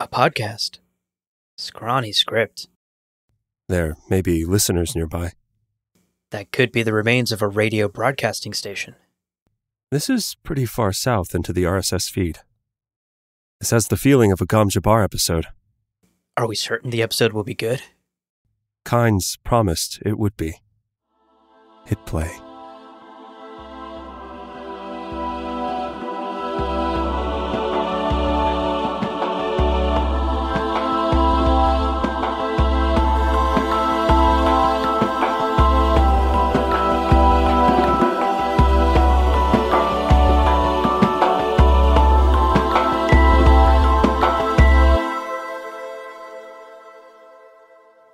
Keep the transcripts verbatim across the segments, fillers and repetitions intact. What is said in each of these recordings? A podcast? Scrawny script. There may be listeners nearby. That could be the remains of a radio broadcasting station. This is pretty far south into the R S S feed. This has the feeling of a Gom Jabbar episode. Are we certain the episode will be good? Kynes promised it would be. Hit play.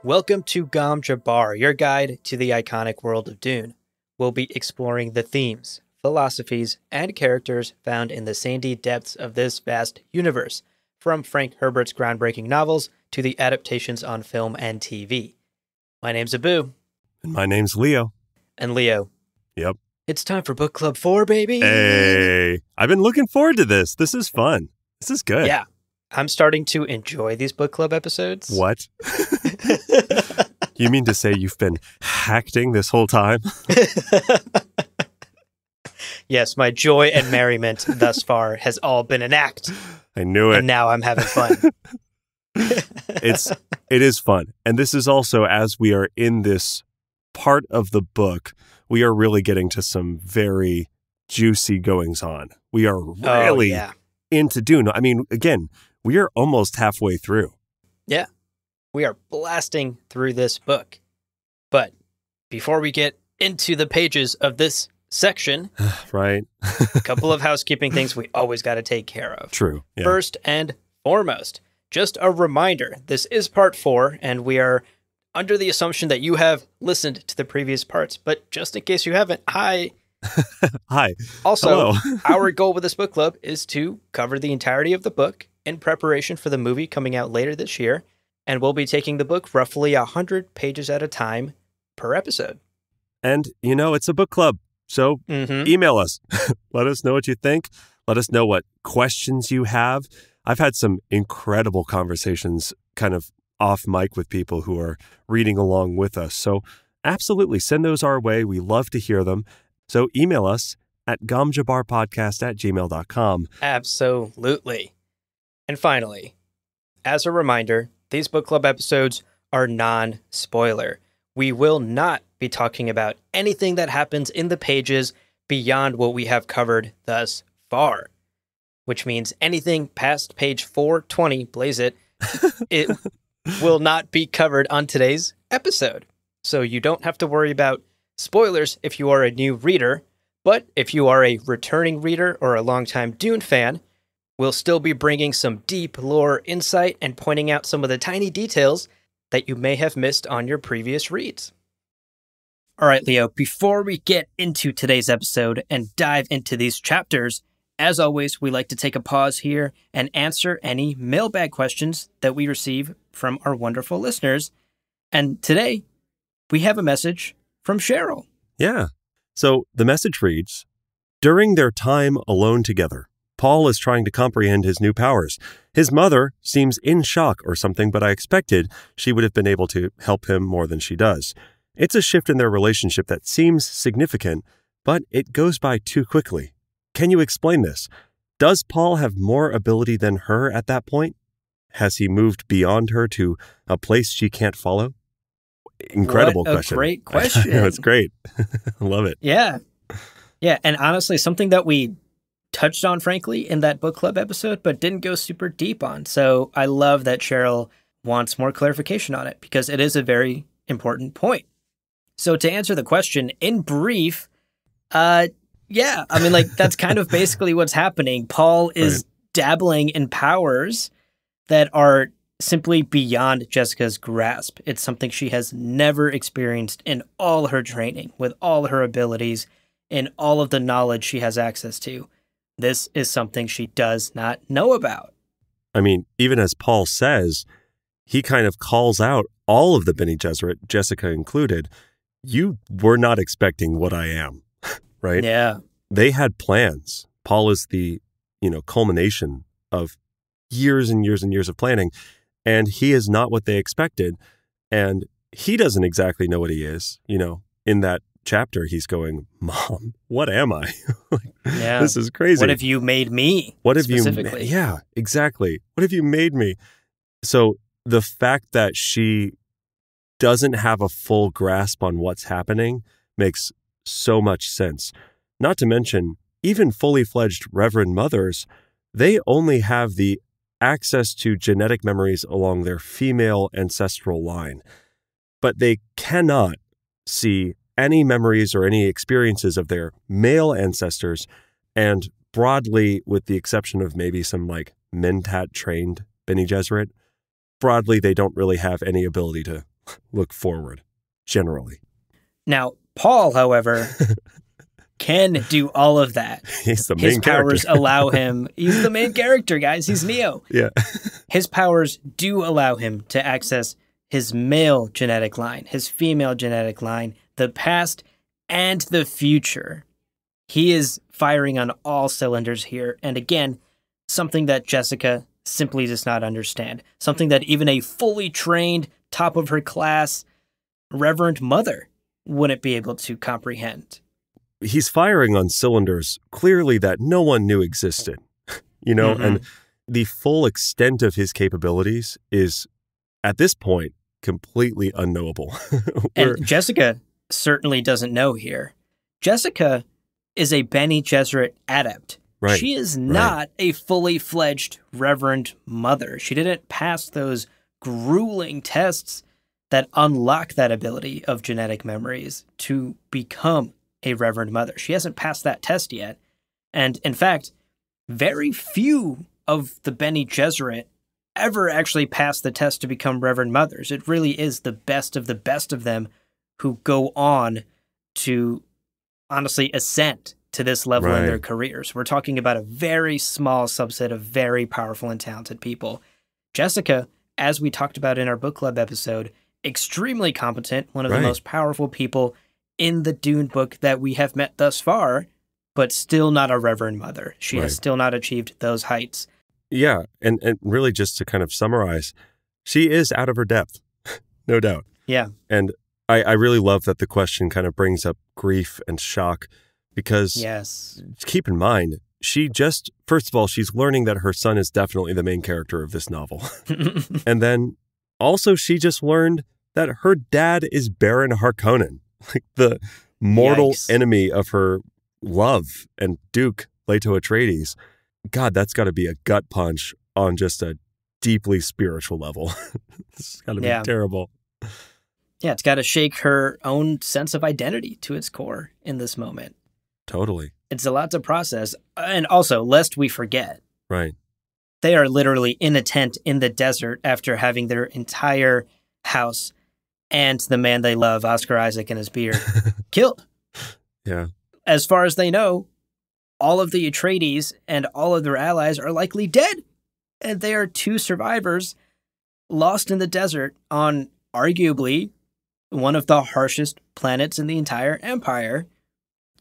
Welcome to Gom Jabbar, your guide to the iconic world of Dune. We'll be exploring the themes, philosophies, and characters found in the sandy depths of this vast universe, from Frank Herbert's groundbreaking novels to the adaptations on film and T V. My name's Abu. And my name's Leo. And Leo. Yep. It's time for Book Club four, baby! Hey! I've been looking forward to this. This is fun. This is good. Yeah. I'm starting to enjoy these book club episodes. What? You mean to say you've been hacking this whole time? Yes, my joy and merriment thus far has all been an act. I knew it. And now I'm having fun. it's, it is fun. And this is also, as we are in this part of the book, we are really getting to some very juicy goings on. We are really oh, yeah. into Dune. I mean, again, we are almost halfway through. Yeah. We are blasting through this book. But before we get into the pages of this section, right? a couple of housekeeping things we always got to take care of. True. Yeah. First and foremost, just a reminder, this is part four, and we are under the assumption that you have listened to the previous parts. But just in case you haven't, hi. Hi. Also, our goal with this book club is to cover the entirety of the book in preparation for the movie coming out later this year. And we'll be taking the book roughly one hundred pages at a time per episode. And, you know, it's a book club. So mm-hmm. email us. Let us know what you think. Let us know what questions you have. I've had some incredible conversations kind of off mic with people who are reading along with us. So absolutely send those our way. We love to hear them. So email us at gomjabbarpodcast at gmail dot com. Absolutely. And finally, as a reminder, these book club episodes are non-spoiler. We will not be talking about anything that happens in the pages beyond what we have covered thus far, which means anything past page four twenty, blaze it, it will not be covered on today's episode. So you don't have to worry about spoilers if you are a new reader, but if you are a returning reader or a longtime Dune fan, we'll still be bringing some deep lore insight and pointing out some of the tiny details that you may have missed on your previous reads. All right, Leo, before we get into today's episode and dive into these chapters, as always, we like to take a pause here and answer any mailbag questions that we receive from our wonderful listeners. And today, we have a message from Cheryl. Yeah. So the message reads, "During their time alone together, Paul is trying to comprehend his new powers. His mother seems in shock or something, but I expected she would have been able to help him more than she does. It's a shift in their relationship that seems significant, but it goes by too quickly. Can you explain this? Does Paul have more ability than her at that point? Has he moved beyond her to a place she can't follow?" Incredible what a question. Great question. It's great. I love it. Yeah. Yeah. And honestly, something that we touched on, frankly, in that book club episode, but didn't go super deep on. So I love that Cheryl wants more clarification on it because it is a very important point. So to answer the question in brief, uh, yeah, I mean, like that's kind of basically what's happening. Paul is right. dabbling in powers that are simply beyond Jessica's grasp. It's something she has never experienced in all her training, with all her abilities, in all of the knowledge she has access to. This is something she does not know about. I mean, even as Paul says, he kind of calls out all of the Bene Gesserit, Jessica included, you were not expecting what I am, right? Yeah. They had plans. Paul is the, you know, culmination of years and years and years of planning, and he is not what they expected. And he doesn't exactly know what he is. You know, in that chapter, he's going, Mom, what am I? Like, yeah. This is crazy. What have you made me? What have you made? Yeah, exactly. What have you made me? So the fact that she doesn't have a full grasp on what's happening makes so much sense. Not to mention, even fully fledged Reverend Mothers, they only have the access to genetic memories along their female ancestral line, but they cannot see any memories or any experiences of their male ancestors, and broadly, with the exception of maybe some like Mentat-trained Bene Gesserit, broadly, they don't really have any ability to look forward, generally. Now, Paul, however, can do all of that. He's the main His powers character. allow him. He's the main character, guys. He's Neo. Yeah. His powers do allow him to access his male genetic line, his female genetic line, the past and the future. He is firing on all cylinders here. And again, something that Jessica simply does not understand. Something that even a fully trained, top of her class Reverend Mother wouldn't be able to comprehend. He's firing on cylinders clearly that no one knew existed, you know, mm-hmm. and the full extent of his capabilities is at this point completely unknowable. And Jessica certainly doesn't know here. Jessica is a Bene Gesserit adept. Right. She is not right. a fully fledged Reverend Mother. She didn't pass those grueling tests that unlock that ability of genetic memories to become a Reverend Mother. She hasn't passed that test yet. And in fact, very few of the Bene Gesserit ever actually pass the test to become Reverend Mothers. It really is the best of the best of them who go on to honestly ascend to this level right. in their careers. We're talking about a very small subset of very powerful and talented people. Jessica, as we talked about in our book club episode, extremely competent, one of right. the most powerful people in the Dune book that we have met thus far, but still not a Reverend Mother. She right. has still not achieved those heights. Yeah, and, and really just to kind of summarize, she is out of her depth, no doubt. Yeah. And I, I really love that the question kind of brings up grief and shock because yes. keep in mind, she just, first of all, she's learning that her son is definitely the main character of this novel. And then also she just learned that her dad is Baron Harkonnen, like the mortal Yikes. enemy of her love and Duke Leto Atreides. God, that's got to be a gut punch on just a deeply spiritual level. It's got to yeah. be terrible. Yeah, it's got to shake her own sense of identity to its core in this moment. Totally. It's a lot to process. And also, lest we forget. Right. They are literally in a tent in the desert after having their entire house and the man they love, Oscar Isaac and his beard, killed. Yeah. As far as they know, all of the Atreides and all of their allies are likely dead. And they are two survivors lost in the desert on arguably one of the harshest planets in the entire empire.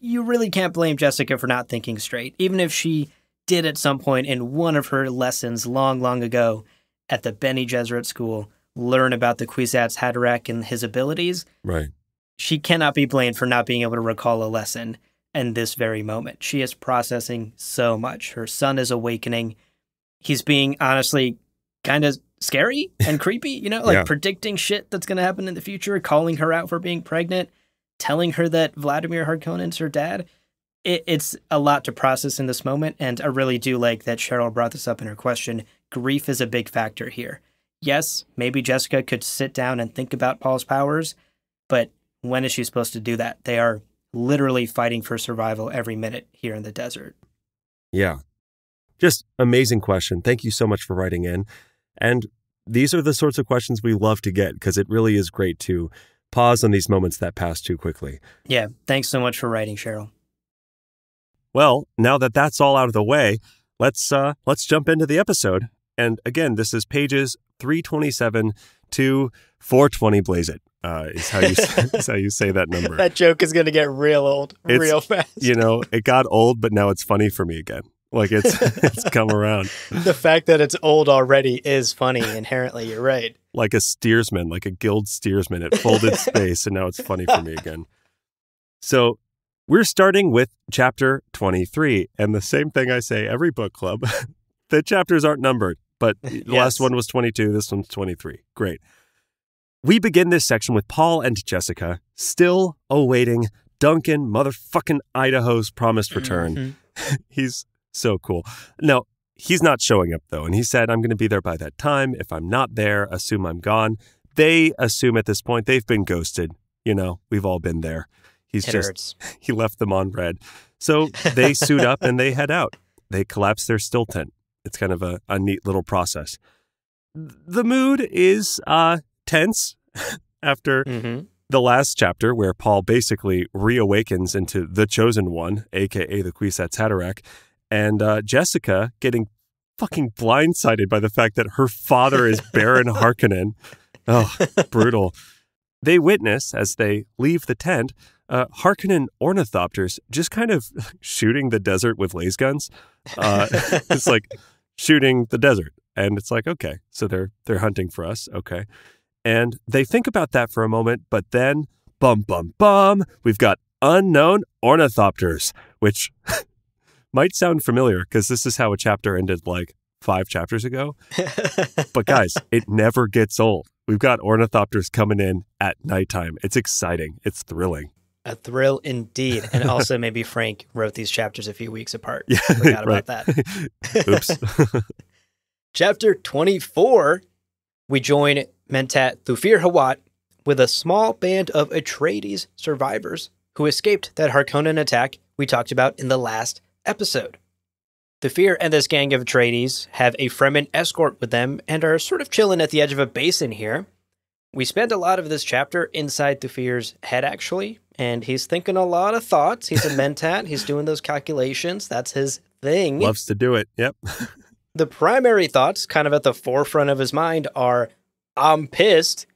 You really can't blame Jessica for not thinking straight, even if she did at some point in one of her lessons long, long ago at the Bene Gesserit school learn about the Kwisatz Haderach and his abilities. Right. She cannot be blamed for not being able to recall a lesson in this very moment. She is processing so much. Her son is awakening. He's being honestly kind of scary and creepy, you know, like yeah. predicting shit that's going to happen in the future, calling her out for being pregnant, telling her that Vladimir Harkonnen's her dad. It, it's a lot to process in this moment, and I really do like that Cheryl brought this up in her question. Grief is a big factor here. Yes, maybe Jessica could sit down and think about Paul's powers, but when is she supposed to do that? They are literally fighting for survival every minute here in the desert. Yeah. Just amazing question. Thank you so much for writing in. And these are the sorts of questions we love to get because it really is great to pause on these moments that pass too quickly. Yeah, thanks so much for writing, Cheryl. Well, now that that's all out of the way, let's uh, let's jump into the episode. And again, this is pages three twenty-seven to four twenty. Blaze it uh, is how you is how you say that number. That joke is going to get real old, it's, real fast. You know, it got old, but now it's funny for me again. Like it's it's come around. The fact that it's old already is funny inherently. You're right. Like a steersman, like a guild steersman. It folded space, and now it's funny for me again. So we're starting with chapter twenty-three, and the same thing I say every book club. The chapters aren't numbered, but the yes. last one was twenty-two. This one's twenty-three. Great. We begin this section with Paul and Jessica still awaiting Duncan motherfucking Idaho's promised return. Mm-hmm. He's so cool. Now, he's not showing up, though, and he said, I'm going to be there by that time. If I'm not there, assume I'm gone. They assume at this point they've been ghosted. You know, we've all been there. He's it just, hurts. He left them on red. So they suit up and they head out. They collapse their still tent. It's kind of a, a neat little process. The mood is uh, tense after mm-hmm. the last chapter where Paul basically reawakens into the Chosen One, a k a the Kwisatz Haderach, and uh, Jessica getting fucking blindsided by the fact that her father is Baron Harkonnen. Oh, brutal. They witness, as they leave the tent, uh, Harkonnen ornithopters just kind of shooting the desert with laser guns. Uh, it's like shooting the desert. And it's like, okay, so they're, they're hunting for us. Okay. And they think about that for a moment, but then, bum, bum, bum, we've got unknown ornithopters, which might sound familiar because this is how a chapter ended like five chapters ago. But guys, it never gets old. We've got ornithopters coming in at nighttime. It's exciting. It's thrilling. A thrill indeed. And also maybe Frank wrote these chapters a few weeks apart. Yeah, forgot right. about that. Oops. Chapter twenty-four, we join Mentat Thufir Hawat with a small band of Atreides survivors who escaped that Harkonnen attack we talked about in the last episode. Thufir and this gang of Atreides have a Fremen escort with them and are sort of chilling at the edge of a basin here. We spend a lot of this chapter inside Thufir's head, actually, and he's thinking a lot of thoughts. He's a mentat. He's doing those calculations. That's his thing. Loves to do it. Yep. The primary thoughts kind of at the forefront of his mind are, I'm pissed.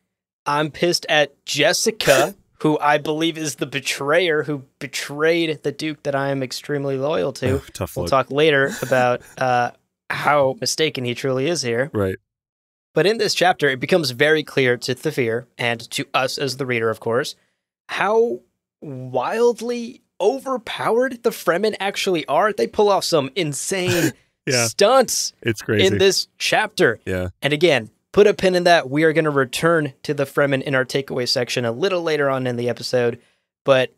I'm pissed at Jessica, who I believe is the betrayer who betrayed the Duke that I am extremely loyal to. Oh, tough look. We'll talk later about uh, how mistaken he truly is here. Right. But in this chapter, it becomes very clear to Thufir and to us as the reader, of course, how wildly overpowered the Fremen actually are. They pull off some insane yeah. stunts it's crazy. in this chapter. Yeah. And again, put a pin in that. We are going to return to the Fremen in our takeaway section a little later on in the episode. But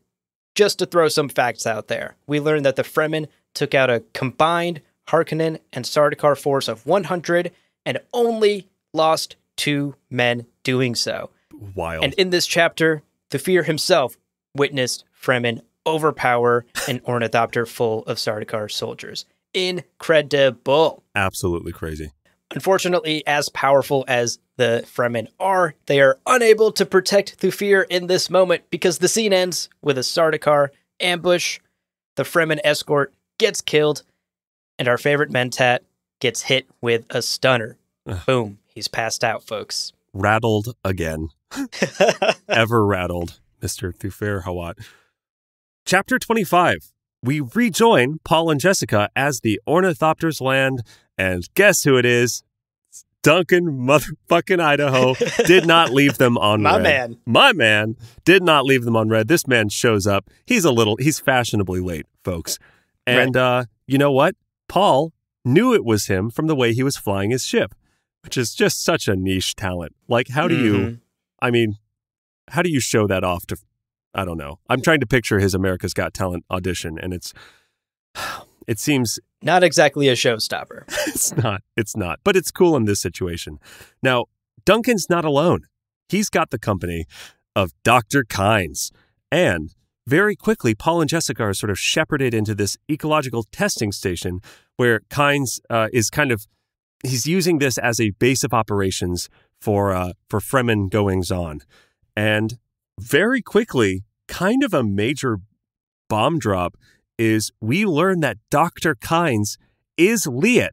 just to throw some facts out there, we learned that the Fremen took out a combined Harkonnen and Sardaukar force of one hundred and only lost two men doing so. Wild. And in this chapter, Thufir himself witnessed Fremen overpower an ornithopter full of Sardaukar soldiers. Incredible. Absolutely crazy. Unfortunately, as powerful as the Fremen are, they are unable to protect Thufir in this moment because the scene ends with a Sardaukar ambush. The Fremen escort gets killed, and our favorite mentat gets hit with a stunner. Ugh. Boom. He's passed out, folks. Rattled again. Ever rattled, Mister Thufir Hawat. Chapter twenty-five. We rejoin Paul and Jessica as the ornithopters land. And guess who it is? It's Duncan motherfucking Idaho. Did not leave them on My red. My man. My man did not leave them on red. This man shows up. He's a little, he's fashionably late, folks. And uh, you know what? Paul knew it was him from the way he was flying his ship, which is just such a niche talent. Like, how do mm-hmm. you, I mean, how do you show that off to, I don't know. I'm trying to picture his America's Got Talent audition, and it's, it seems... not exactly a showstopper. It's not. It's not. But it's cool in this situation. Now, Duncan's not alone. He's got the company of Doctor Kynes. And very quickly, Paul and Jessica are sort of shepherded into this ecological testing station where Kynes uh, is kind of, he's using this as a base of operations for, uh, for Fremen goings-on. And very quickly, kind of a major bomb drop is we learn that Doctor Kynes is Liet,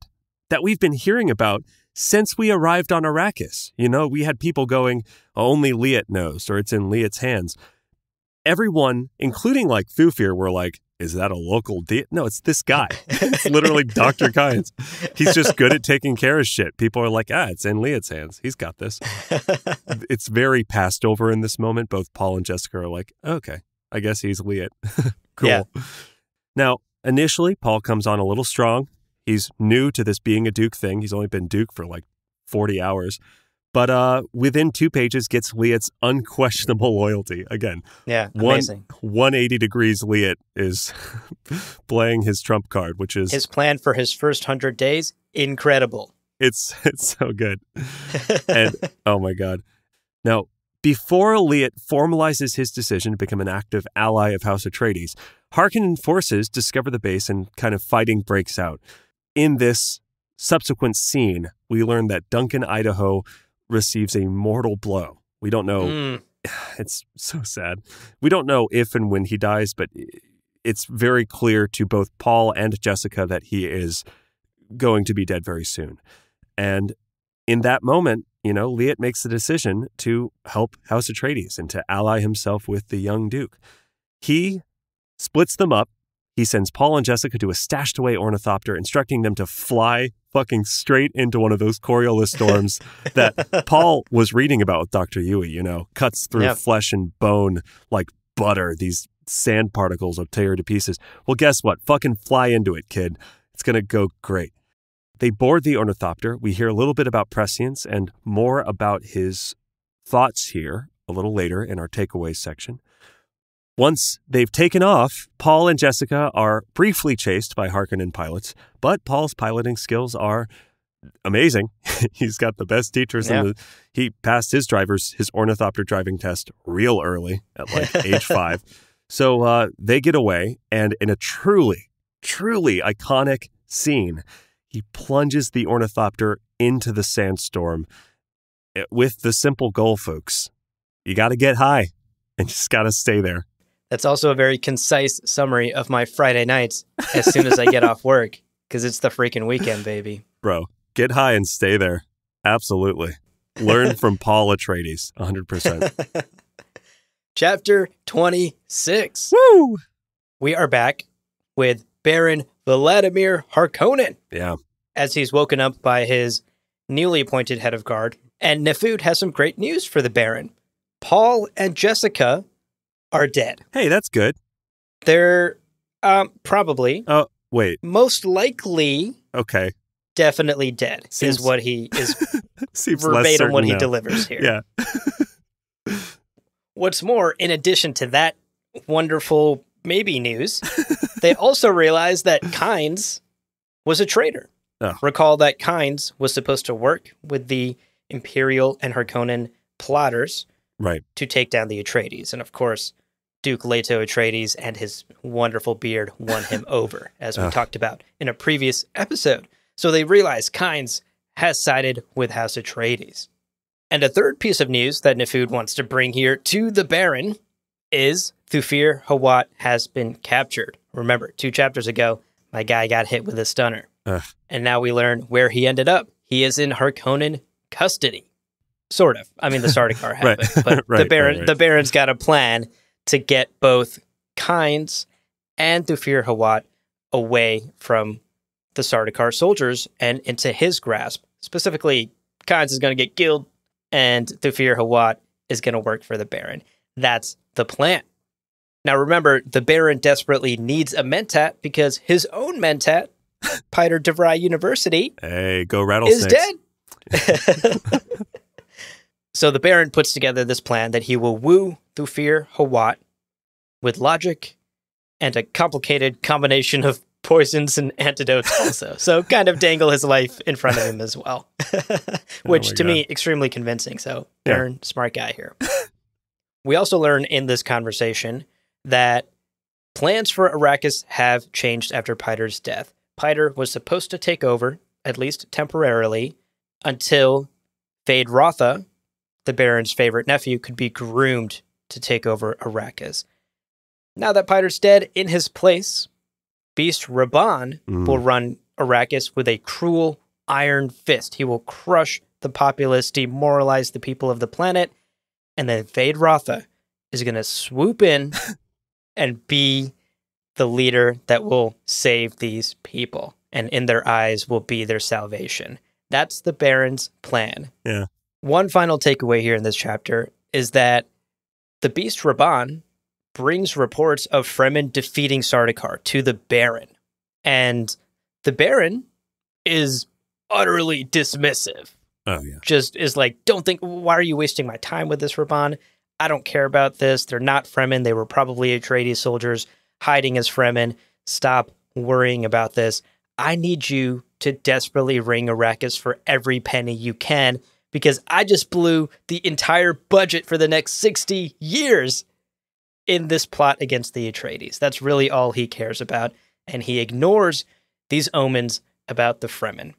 that we've been hearing about since we arrived on Arrakis. You know, we had people going, only Liet knows, or it's in Liet's hands. Everyone, including like Thufir, were like, is that a local deal? No, it's this guy. It's literally Doctor Kynes. He's just good at taking care of shit. People are like, ah, it's in Liet's hands. He's got this. It's very passed over in this moment. Both Paul and Jessica are like, okay, I guess he's Liet. Cool. Yeah. Now, initially, Paul comes on a little strong. He's new to this being a Duke thing. He's only been Duke for like forty hours. But uh, within two pages gets Liet's unquestionable loyalty. Again, yeah, one, amazing. one eighty degrees Liet is playing his trump card, which is... his plan for his first hundred days, incredible. It's, it's so good. And oh my God. Now, before Liet formalizes his decision to become an active ally of House Atreides, Harkonnen forces discover the base and kind of fighting breaks out. In this subsequent scene, we learn that Duncan Idaho... receives a mortal blow. We don't know. Mm. It's so sad. We don't know if and when he dies, but it's very clear to both Paul and Jessica that he is going to be dead very soon. And in that moment, you know, Liet makes the decision to help House Atreides and to ally himself with the young Duke. He splits them up. He sends Paul and Jessica to a stashed away ornithopter, instructing them to fly fucking straight into one of those Coriolis storms that Paul was reading about with Doctor Yueh, you know, cuts through yep. flesh and bone like butter. These sand particles will tear to pieces. Well, guess what? Fucking fly into it, kid. It's going to go great. They board the ornithopter. We hear a little bit about prescience and more about his thoughts here a little later in our takeaways section. Once they've taken off, Paul and Jessica are briefly chased by Harkonnen pilots, but Paul's piloting skills are amazing. He's got the best teachers. Yeah. In the, he passed his driver's, his ornithopter driving test real early at like age five. So uh, they get away, and in a truly, truly iconic scene, he plunges the ornithopter into the sandstorm with the simple goal, folks. You got to get high and just got to stay there. That's also a very concise summary of my Friday nights as soon as I get off work, because it's the freaking weekend, baby. Bro, get high and stay there. Absolutely. Learn from Paul Atreides, one hundred percent. Chapter twenty-six. Woo! We are back with Baron Vladimir Harkonnen. Yeah. As he's woken up by his newly appointed head of guard. And Nefud has some great news for the Baron. Paul and Jessica... are dead. Hey, that's good. They're um, probably. Oh, wait. Most likely. Okay. Definitely dead seems, is what he is. Seems verbatim what he now. delivers here. Yeah. What's more, in addition to that wonderful maybe news, they also realized that Kynes was a traitor. Oh. Recall that Kynes was supposed to work with the Imperial and Harkonnen plotters, right, to take down the Atreides, and of course. Duke Leto Atreides and his wonderful beard won him over, as we uh. talked about in a previous episode. So they realize Kynes has sided with House Atreides. And a third piece of news that Nefud wants to bring here to the Baron is Thufir Hawat has been captured. Remember, two chapters ago, my guy got hit with a stunner. Uh. And now we learn where he ended up. He is in Harkonnen custody. Sort of. I mean, the Sardaukar have right. it, but right, the, Baron, right, right. the Baron's got a plan to get both Kynes and Thufir Hawat away from the Sardaukar soldiers and into his grasp. Specifically, Kynes is going to get killed, and Thufir Hawat is going to work for the Baron. That's the plan. Now, remember, the Baron desperately needs a mentat because his own mentat, Piter DeVry University, hey, go rattlesnakes, is dead. So the Baron puts together this plan that he will woo Thufir Hawat with logic and a complicated combination of poisons and antidotes also. So kind of dangle his life in front of him as well, which oh to God. me, extremely convincing. So yeah. Baron, smart guy here. We also learn in this conversation that plans for Arrakis have changed after Piter's death. Piter was supposed to take over, at least temporarily, until Feyd-Rautha, the Baron's favorite nephew, could be groomed to take over Arrakis. Now that Piter's dead, in his place, Beast Rabban mm. will run Arrakis with a cruel iron fist. He will crush the populace, demoralize the people of the planet, and then Feyd-Rautha is going to swoop in and be the leader that will save these people, and in their eyes will be their salvation. That's the Baron's plan. Yeah. One final takeaway here in this chapter is that the Beast Rabban brings reports of Fremen defeating Sardaukar to the Baron, and the Baron is utterly dismissive. Oh, yeah. Just is like, don't think, why are you wasting my time with this, Rabban? I don't care about this. They're not Fremen. They were probably Atreides soldiers hiding as Fremen. Stop worrying about this. I need you to desperately ring Arrakis for every penny you can, because I just blew the entire budget for the next sixty years in this plot against the Atreides. That's really all he cares about, and he ignores these omens about the Fremen.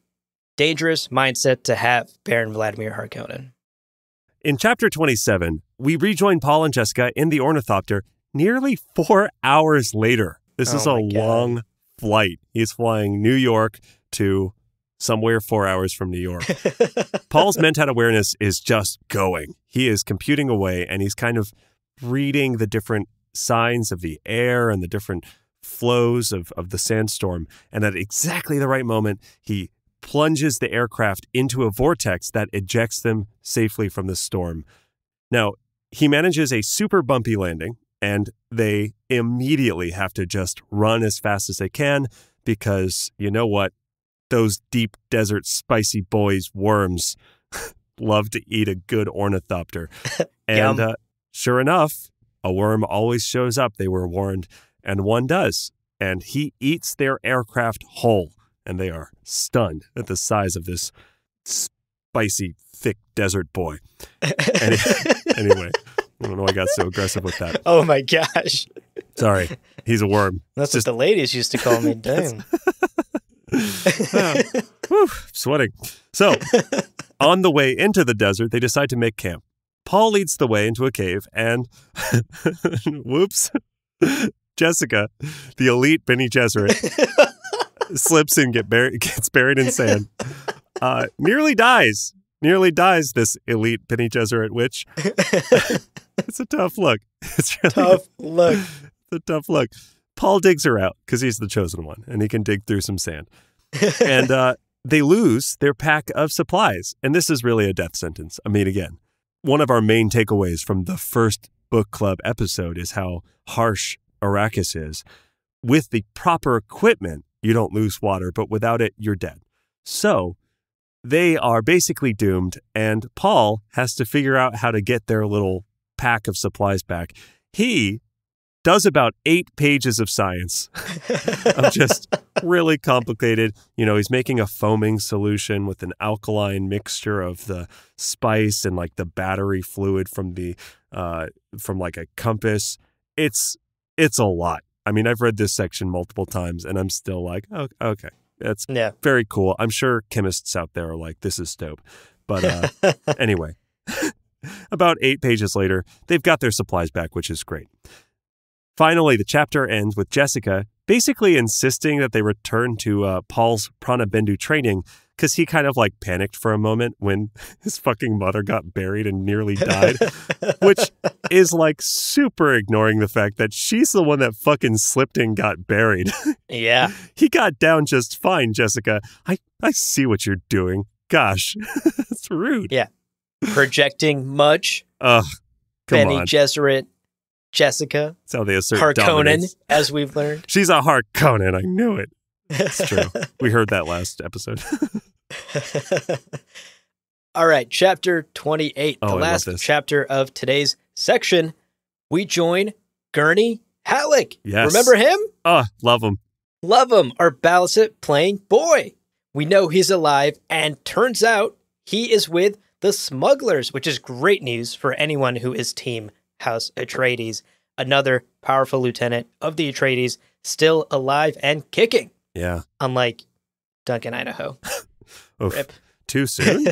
Dangerous mindset to have, Baron Vladimir Harkonnen. In chapter twenty-seven, we rejoin Paul and Jessica in the ornithopter nearly four hours later. This oh is a long flight. He's flying New York to somewhere four hours from New York. Paul's mentat awareness is just going. He is computing away, and he's kind of reading the different signs of the air and the different flows of, of the sandstorm. And at exactly the right moment, he plunges the aircraft into a vortex that ejects them safely from the storm. Now, he manages a super bumpy landing, and they immediately have to just run as fast as they can because, you know what, those deep desert spicy boys worms love to eat a good ornithopter. And uh, sure enough, a worm always shows up, they were warned, and one does. And he eats their aircraft whole. And they are stunned at the size of this spicy, thick desert boy. Any, anyway, I don't know why I got so aggressive with that. Oh, my gosh. Sorry. He's a worm. That's Just, what the ladies used to call me. Dang. uh, whew, sweating. So, on the way into the desert, they decide to make camp. Paul leads the way into a cave, and whoops, Jessica, the elite Bene Gesserit, slips and get buried, gets buried in sand. Uh, nearly dies. Nearly dies, this elite Bene Gesserit witch. It's a tough look. It's really tough a, look. It's a tough look. Paul digs her out because he's the chosen one and he can dig through some sand. And uh, they lose their pack of supplies. And this is really a death sentence. I mean, again, one of our main takeaways from the first book club episode is how harsh Arrakis is. With the proper equipment, you don't lose water, but without it, you're dead. So they are basically doomed, and Paul has to figure out how to get their little pack of supplies back. He does about eight pages of science of just really complicated. You know, he's making a foaming solution with an alkaline mixture of the spice and like the battery fluid from the uh, from like a compass. It's it's a lot. I mean, I've read this section multiple times, and I'm still like, oh, okay, that's yeah. very cool. I'm sure chemists out there are like, this is dope. But uh, anyway, about eight pages later, they've got their supplies back, which is great. Finally, the chapter ends with Jessica basically insisting that they return to uh, Paul's Prana-Bendu training because he kind of like panicked for a moment when his fucking mother got buried and nearly died, which is like super ignoring the fact that she's the one that fucking slipped and got buried. Yeah. He got down just fine, Jessica. I, I see what you're doing. Gosh, it's rude. Yeah. Projecting much. Ugh, come Bene on. Gesserit. Jessica. That's how they assert Harkonnen, dominance. As we've learned. She's a Harkonnen. I knew it. It's true. We heard that last episode. All right. Chapter twenty-eight, oh, the last chapter of today's section. We join Gurney Halleck. Yes. Remember him? Oh, love him. Love him. Our Baliset playing boy. We know he's alive, and turns out he is with the smugglers, which is great news for anyone who is team House Atreides. Another powerful lieutenant of the Atreides, still alive and kicking. Yeah. Unlike Duncan Idaho. Oof, rip. Too soon?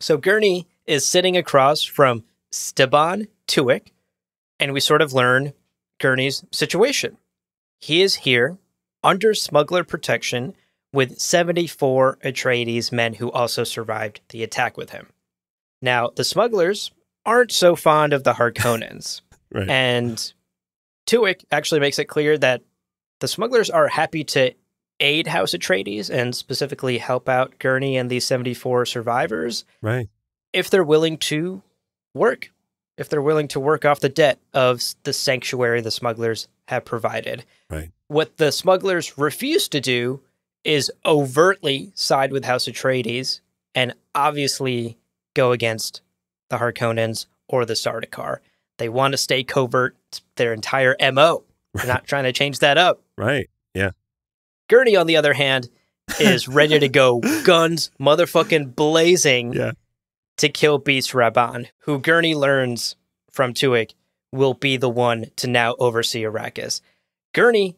So Gurney is sitting across from Stilgar Tuek, and we sort of learn Gurney's situation. He is here under smuggler protection with seventy-four Atreides men who also survived the attack with him. Now, the smugglers aren't so fond of the Harkonnens. Right. And Tuek actually makes it clear that the smugglers are happy to aid House Atreides and specifically help out Gurney and the seventy-four survivors. Right. If they're willing to work, if they're willing to work off the debt of the sanctuary the smugglers have provided. Right. What the smugglers refuse to do is overtly side with House Atreides and obviously go against the Harkonnens or the Sardaukar. They want to stay covert. It's their entire M O. Right. They're not trying to change that up. Right, yeah. Gurney, on the other hand, is ready to go guns motherfucking blazing yeah. to kill Beast Rabban, who Gurney learns from Tuek will be the one to now oversee Arrakis. Gurney,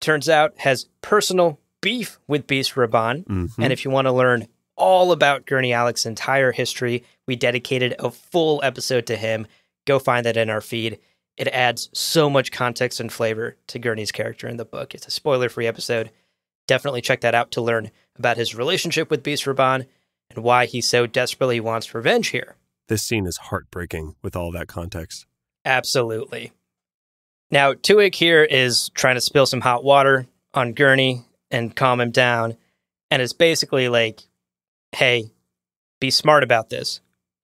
turns out, has personal beef with Beast Rabban, mm-hmm. and if you want to learn all about Gurney Halleck's entire history, we dedicated a full episode to him. Go find that in our feed. It adds so much context and flavor to Gurney's character in the book. It's a spoiler-free episode. Definitely check that out to learn about his relationship with Beast Rabban and why he so desperately wants revenge here. This scene is heartbreaking with all that context. Absolutely. Now, Tuek here is trying to spill some hot water on Gurney and calm him down, and it's basically like, hey, be smart about this.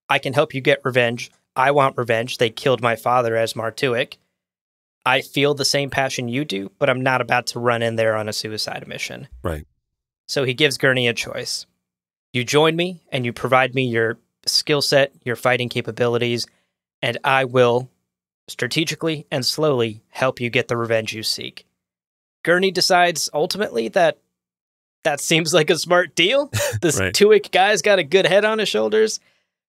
I can help you get revenge. I want revenge. They killed my father, Asmar Tuek. I feel the same passion you do, but I'm not about to run in there on a suicide mission. Right. So he gives Gurney a choice. You join me, and you provide me your skill set, your fighting capabilities, and I will strategically and slowly help you get the revenge you seek. Gurney decides ultimately that that seems like a smart deal. This right. Tuek guy's got a good head on his shoulders,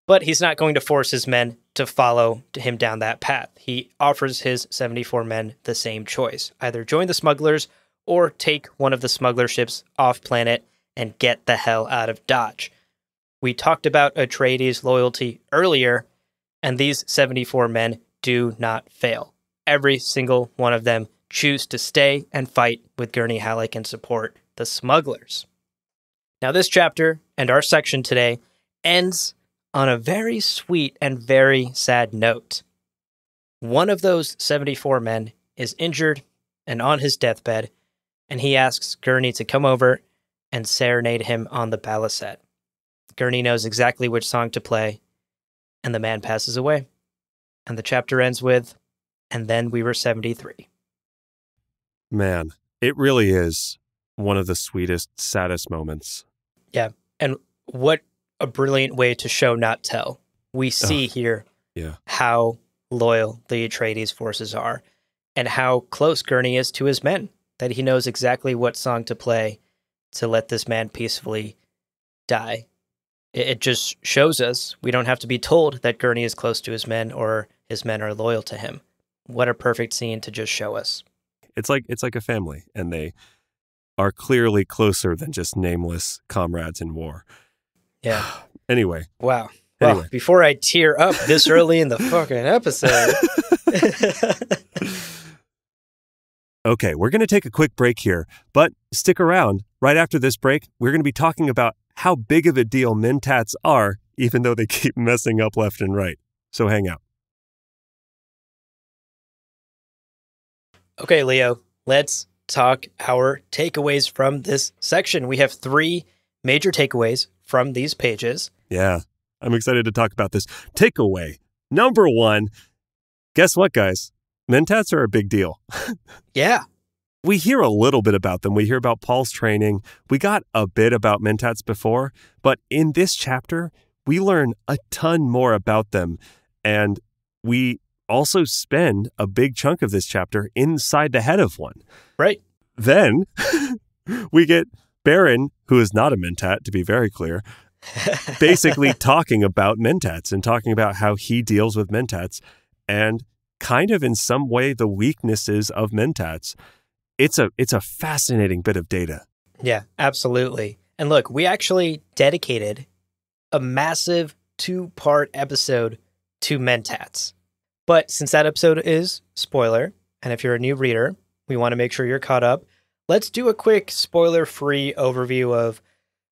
but he's not going to force his men to follow him down that path. He offers his seventy-four men the same choice. Either join the smugglers or take one of the smuggler ships off planet and get the hell out of Dodge. We talked about Atreides' loyalty earlier, and these seventy-four men do not fail. Every single one of them choose to stay and fight with Gurney Halleck and support the smugglers. Now this chapter and our section today ends on a very sweet and very sad note. One of those seventy-four men is injured and on his deathbed, and he asks Gurney to come over and serenade him on the Baliset. Gurney knows exactly which song to play, and the man passes away. And the chapter ends with, and then we were seventy-three. Man, it really is one of the sweetest, saddest moments. Yeah, and what a brilliant way to show, not tell. We see oh, here yeah. how loyal the Atreides forces are and how close Gurney is to his men, that he knows exactly what song to play to let this man peacefully die. It, it just shows us we don't have to be told that Gurney is close to his men or his men are loyal to him. What a perfect scene to just show us. It's like it's like a family, and they are clearly closer than just nameless comrades in war. Yeah. Anyway. Wow. Anyway. Well, before I tear up this early in the fucking episode. Okay, we're going to take a quick break here, but stick around. Right after this break, we're going to be talking about how big of a deal Mentats are, even though they keep messing up left and right. So hang out. Okay, Leo, let's talk our takeaways from this section. We have three major takeaways from these pages. Yeah, I'm excited to talk about this. Takeaway number one. Guess what, guys? Mentats are a big deal. Yeah. We hear a little bit about them. We hear about Paul's training. We got a bit about Mentats before, but in this chapter, we learn a ton more about them. And we also spend a big chunk of this chapter inside the head of one. Right. Then we get Baron, who is not a Mentat, to be very clear, basically talking about Mentats and talking about how he deals with Mentats and kind of in some way the weaknesses of Mentats. It's a it's a fascinating bit of data. Yeah, absolutely. And look, we actually dedicated a massive two-part episode to Mentats. But since that episode is spoiler, and if you're a new reader, we want to make sure you're caught up, let's do a quick spoiler-free overview of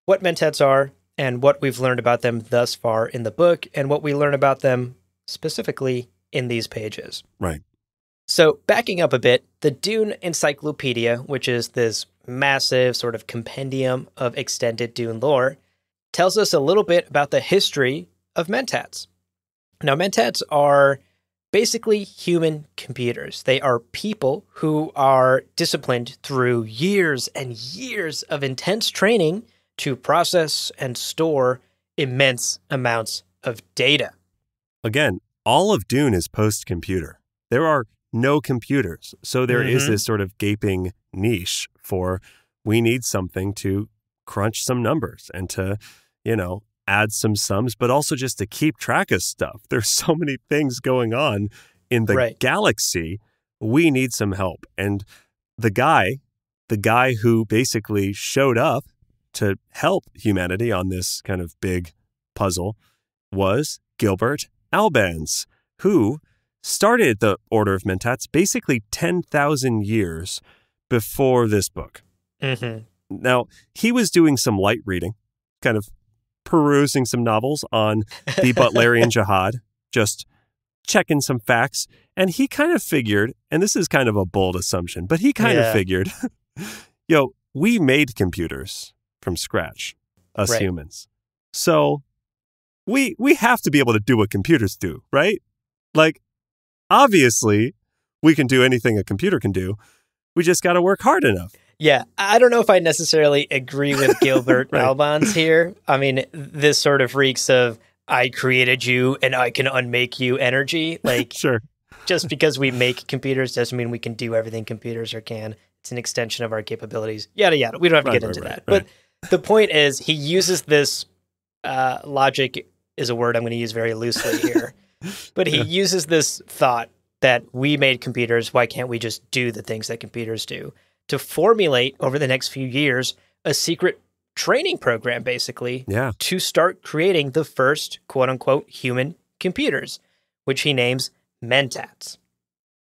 what Mentats are and what we've learned about them thus far in the book and what we learn about them specifically in these pages. Right. So backing up a bit, the Dune Encyclopedia, which is this massive sort of compendium of extended Dune lore, tells us a little bit about the history of Mentats. Now, Mentats are basically human computers. They are people who are disciplined through years and years of intense training to process and store immense amounts of data. Again, all of Dune is post-computer. There are no computers, so there mm-hmm. is this sort of gaping niche for we need something to crunch some numbers and to, you know, add some sums, but also just to keep track of stuff. There's so many things going on in the right. galaxy. We need some help. And the guy, the guy who basically showed up to help humanity on this kind of big puzzle was Gilbert Albans, who started the Order of Mentats basically ten thousand years before this book. Mm-hmm. Now, he was doing some light reading, kind of perusing some novels on the Butlerian Jihad, just checking some facts. And he kind of figured, and this is kind of a bold assumption, but he kind yeah. of figured, yo, we made computers from scratch, us right. humans. So we, we have to be able to do what computers do, right? Like, obviously, we can do anything a computer can do. We just got to work hard enough. Yeah, I don't know if I necessarily agree with Gilbert right. Albans here. I mean, this sort of reeks of, I created you and I can unmake you energy. Like, sure. just because we make computers doesn't mean we can do everything computers are can. It's an extension of our capabilities, yada, yada. We don't have to right, get right, into right, that. Right. But the point is, he uses this uh, logic is a word I'm going to use very loosely here. But he yeah. uses this thought that we made computers, why can't we just do the things that computers do, to formulate over the next few years a secret training program, basically, yeah. to start creating the first, quote-unquote, human computers, which he names Mentats.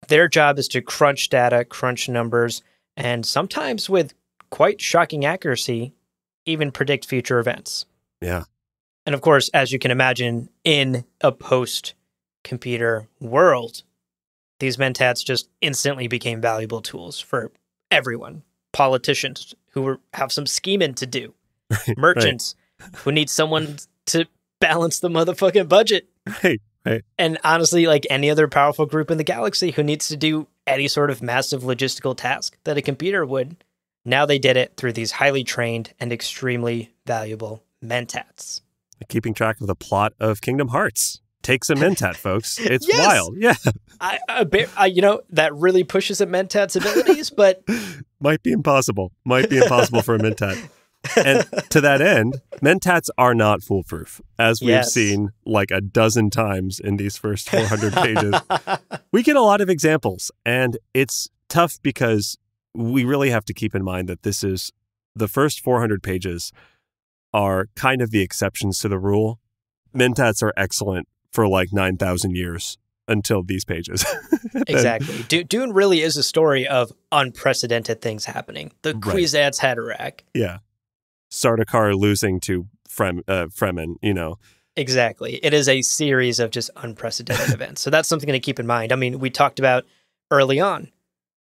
Their job is to crunch data, crunch numbers, and sometimes with quite shocking accuracy, even predict future events. Yeah. And of course, as you can imagine, in a post-computer world, these Mentats just instantly became valuable tools for everyone. Politicians who were, have some scheming to do. Right, merchants right. who need someone to balance the motherfucking budget. Right, right. And honestly, like any other powerful group in the galaxy who needs to do any sort of massive logistical task that a computer would, now they did it through these highly trained and extremely valuable Mentats. Keeping track of the plot of Kingdom Hearts takes a Mentat, folks. It's yes! wild. Yeah. I, I, I, you know, that really pushes at Mentat's abilities, but... Might be impossible. Might be impossible for a Mentat. And to that end, Mentats are not foolproof, as we've yes. seen like a dozen times in these first four hundred pages. We get a lot of examples, and it's tough because we really have to keep in mind that this is the first four hundred pages are kind of the exceptions to the rule. Mentats are excellent for like nine thousand years until these pages. Exactly. D Dune really is a story of unprecedented things happening. The right. Kwisatz Haderach. Yeah. Sardaukar losing to Frem uh, Fremen, you know. Exactly. It is a series of just unprecedented events. So that's something to keep in mind. I mean, we talked about early on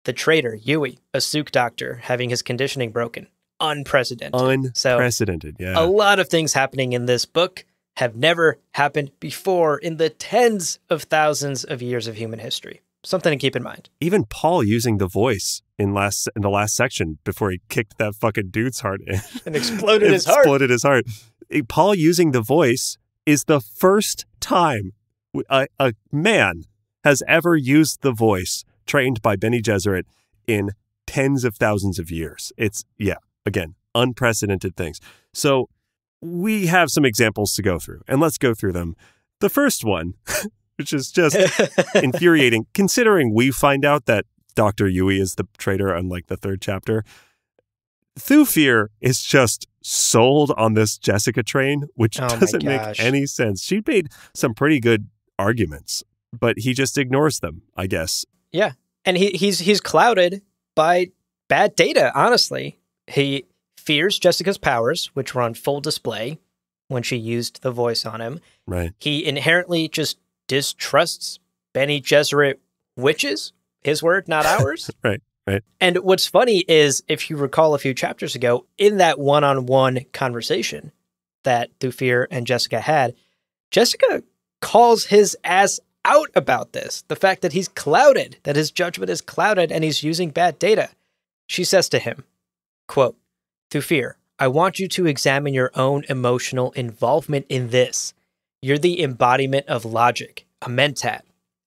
the traitor, Yueh, a Sook doctor, having his conditioning broken. Unprecedented. Unprecedented, so, yeah. A lot of things happening in this book have never happened before in the tens of thousands of years of human history. Something to keep in mind. Even Paul using the voice in last in the last section before he kicked that fucking dude's heart in. And exploded his heart. Exploded his heart. Paul using the voice is the first time a, a man has ever used the voice trained by Bene Gesserit in tens of thousands of years. It's, yeah. Again, unprecedented things. So we have some examples to go through, and let's go through them. The first one, which is just infuriating, considering we find out that Doctor Yueh is the traitor on like the third chapter. Thufir is just sold on this Jessica train, which oh doesn't make any sense. She made some pretty good arguments, but he just ignores them, I guess. Yeah, and he, he's he's clouded by bad data, honestly. He fears Jessica's powers, which were on full display when she used the voice on him. Right. He inherently just distrusts Bene Gesserit witches, his word, not ours. Right, right. And what's funny is, if you recall a few chapters ago, in that one-on-one conversation that Thufir and Jessica had, Jessica calls his ass out about this, the fact that he's clouded, that his judgment is clouded and he's using bad data. She says to him, quote, "Thufir, I want you to examine your own emotional involvement in this. You're the embodiment of logic, a mentat,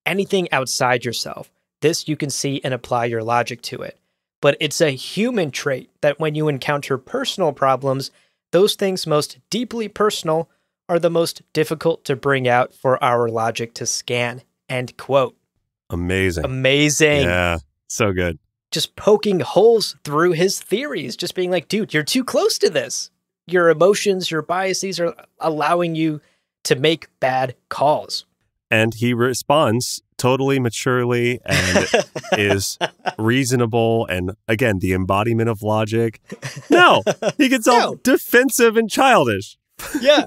anything outside yourself. This you can see and apply your logic to it. But it's a human trait that when you encounter personal problems, those things most deeply personal are the most difficult to bring out for our logic to scan." End quote. Amazing. Amazing. Yeah, so good. Just poking holes through his theories, just being like, dude, you're too close to this. Your emotions, your biases are allowing you to make bad calls. And he responds totally maturely and is reasonable and, again, the embodiment of logic. No, he gets no. all defensive and childish. Yeah.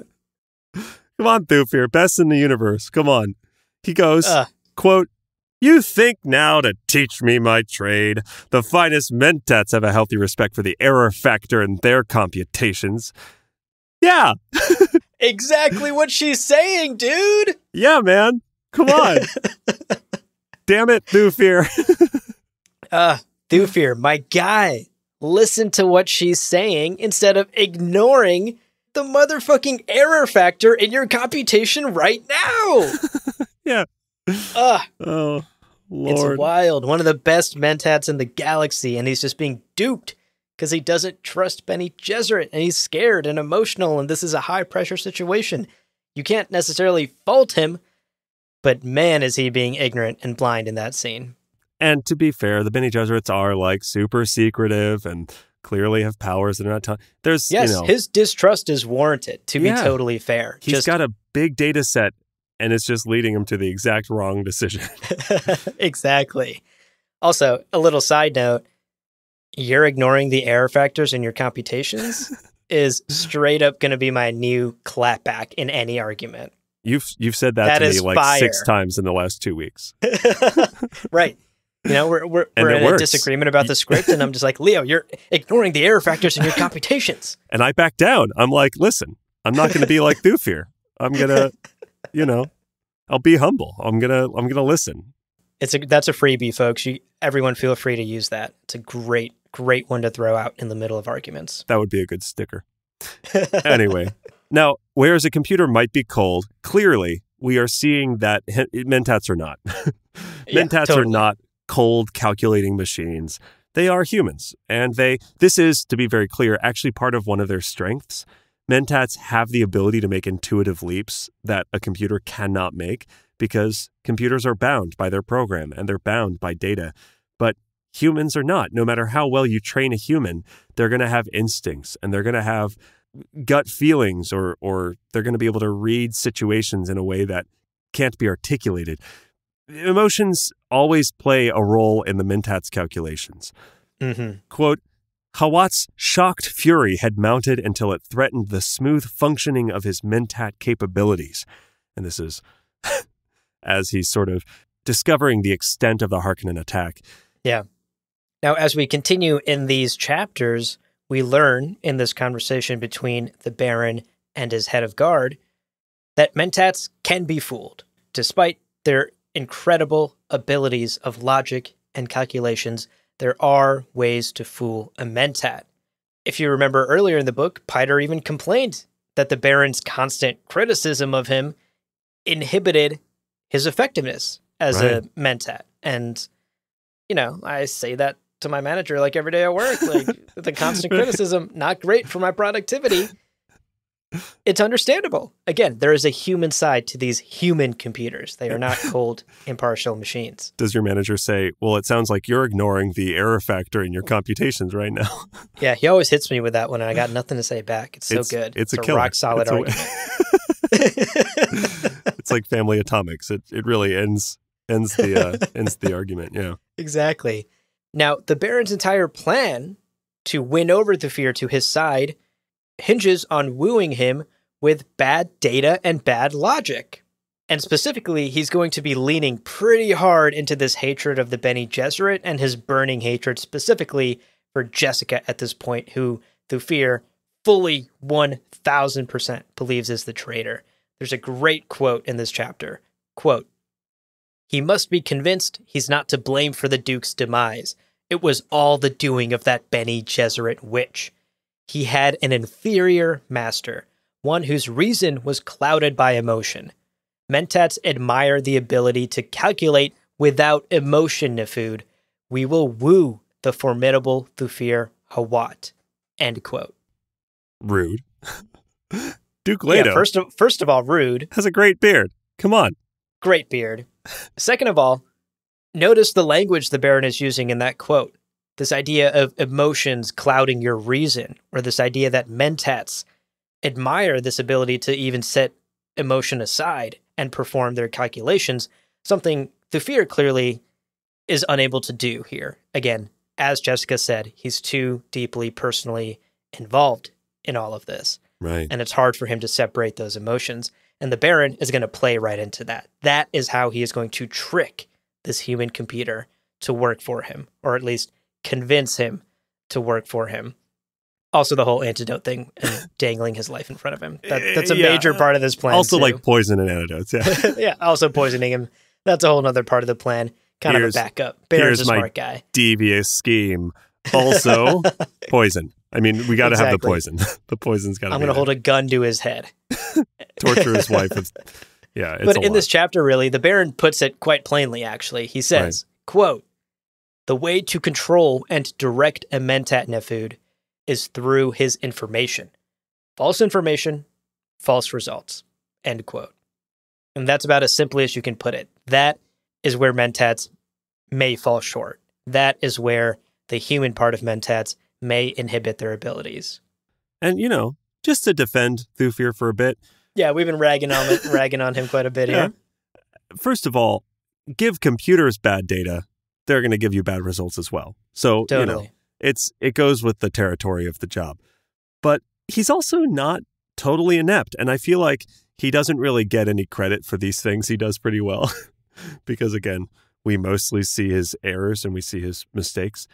Come on, Thufir, best in the universe. Come on. He goes, uh, quote, "You think now to teach me my trade. The finest mentats have a healthy respect for the error factor in their computations." Yeah. Exactly what she's saying, dude. Yeah, man. Come on. Damn it, Thufir. uh, Thufir, my guy. Listen to what she's saying instead of ignoring the motherfucking error factor in your computation right now. Yeah. Uh, oh, Lord. It's wild. One of the best mentats in the galaxy, and he's just being duped because he doesn't trust Bene Gesserit, and he's scared and emotional, and this is a high-pressure situation. You can't necessarily fault him, but man, is he being ignorant and blind in that scene. And to be fair, the Bene Gesserits are, like, super secretive and clearly have powers that are not telling. There's, yes, you know, his distrust is warranted, to yeah, be totally fair. He's just got a big data set, and it's just leading him to the exact wrong decision. Exactly. Also, a little side note, you're ignoring the error factors in your computations is straight up going to be my new clapback in any argument. You've you've said that, that to me like fire. six times in the last two weeks. Right. You know, we're, we're, we're in works. a disagreement about the script, and I'm just like, Leo, you're ignoring the error factors in your computations. And I back down. I'm like, listen, I'm not going to be like Thufir. I'm going to... You know, I'll be humble. I'm gonna, I'm gonna listen. It's a that's a freebie, folks. You, everyone, feel free to use that. It's a great, great one to throw out in the middle of arguments. That would be a good sticker. Anyway, now whereas a computer might be cold, clearly we are seeing that mentats are not. mentats yeah, totally. are not cold calculating machines. They are humans, and they. This is, to be very clear, actually part of one of their strengths. Mentats have the ability to make intuitive leaps that a computer cannot make because computers are bound by their program and they're bound by data. But humans are not. No matter how well you train a human, they're going to have instincts and they're going to have gut feelings or, or they're going to be able to read situations in a way that can't be articulated. Emotions always play a role in the mentats' calculations. Mm-hmm. Quote, "Hawat's shocked fury had mounted until it threatened the smooth functioning of his mentat capabilities." And this is as he's sort of discovering the extent of the Harkonnen attack. Yeah. Now, as we continue in these chapters, we learn in this conversation between the Baron and his head of guard that mentats can be fooled, despite their incredible abilities of logic and calculations. There are ways to fool a mentat. If you remember earlier in the book, Piter even complained that the Baron's constant criticism of him inhibited his effectiveness as right. a mentat. And, you know, I say that to my manager like every day at work, like the constant criticism, not great for my productivity. It's understandable. Again, there is a human side to these human computers. They are not cold, impartial machines. Does your manager say, well, it sounds like you're ignoring the error factor in your computations right now? Yeah, he always hits me with that one, and I got nothing to say back. It's so it's, good. It's, it's a, a rock-solid argument. It's like Family Atomics. It, it really ends, ends, the, uh, ends the argument, yeah. Exactly. Now, the Baron's entire plan to win over Thufir to his side hinges on wooing him with bad data and bad logic. And specifically, he's going to be leaning pretty hard into this hatred of the Bene Gesserit and his burning hatred specifically for Jessica at this point, who Thufir fully one thousand percent believes is the traitor. There's a great quote in this chapter. Quote, "He must be convinced he's not to blame for the Duke's demise. It was all the doing of that Bene Gesserit witch. He had an inferior master, one whose reason was clouded by emotion. Mentats admire the ability to calculate without emotion, Nefud. We will woo the formidable Thufir Hawat." End quote. Rude. Duke Leto. Yeah, first, of, first of all, rude. Has a great beard. Come on. Great beard. Second of all, notice the language the Baron is using in that quote. This idea of emotions clouding your reason, or this idea that mentats admire this ability to even set emotion aside and perform their calculations, something Thufir clearly is unable to do here. Again, as Jessica said, he's too deeply personally involved in all of this. Right. And it's hard for him to separate those emotions. And the Baron is going to play right into that. That is how he is going to trick this human computer to work for him, or at least convince him to work for him. Also, the whole antidote thing and dangling his life in front of him. That, that's a yeah. major part of this plan. Also, too. Like poison and antidotes. Yeah. yeah. Also, poisoning him. That's a whole other part of the plan. Kind here's, of a backup. Baron's a smart guy. Devious scheme. Also, poison. I mean, we got to exactly. have the poison. The poison's got to be. I'm going to hold a gun to his head. Torture his wife. With, yeah. It's but a in lot. This chapter, really, the Baron puts it quite plainly, actually. He says, right. quote, "The way to control and direct a mentat, Nefud, is through his information. False information, false results." End quote. And that's about as simply as you can put it. That is where mentats may fall short. That is where the human part of mentats may inhibit their abilities. And, you know, just to defend Thufir for a bit. Yeah, we've been ragging on, it, ragging on him quite a bit yeah. here. First of all, give computers bad data. They're going to give you bad results as well. So, totally. you know. It's it goes with the territory of the job. But he's also not totally inept. And I feel like he doesn't really get any credit for these things. He does pretty well because, again, we mostly see his errors and we see his mistakes.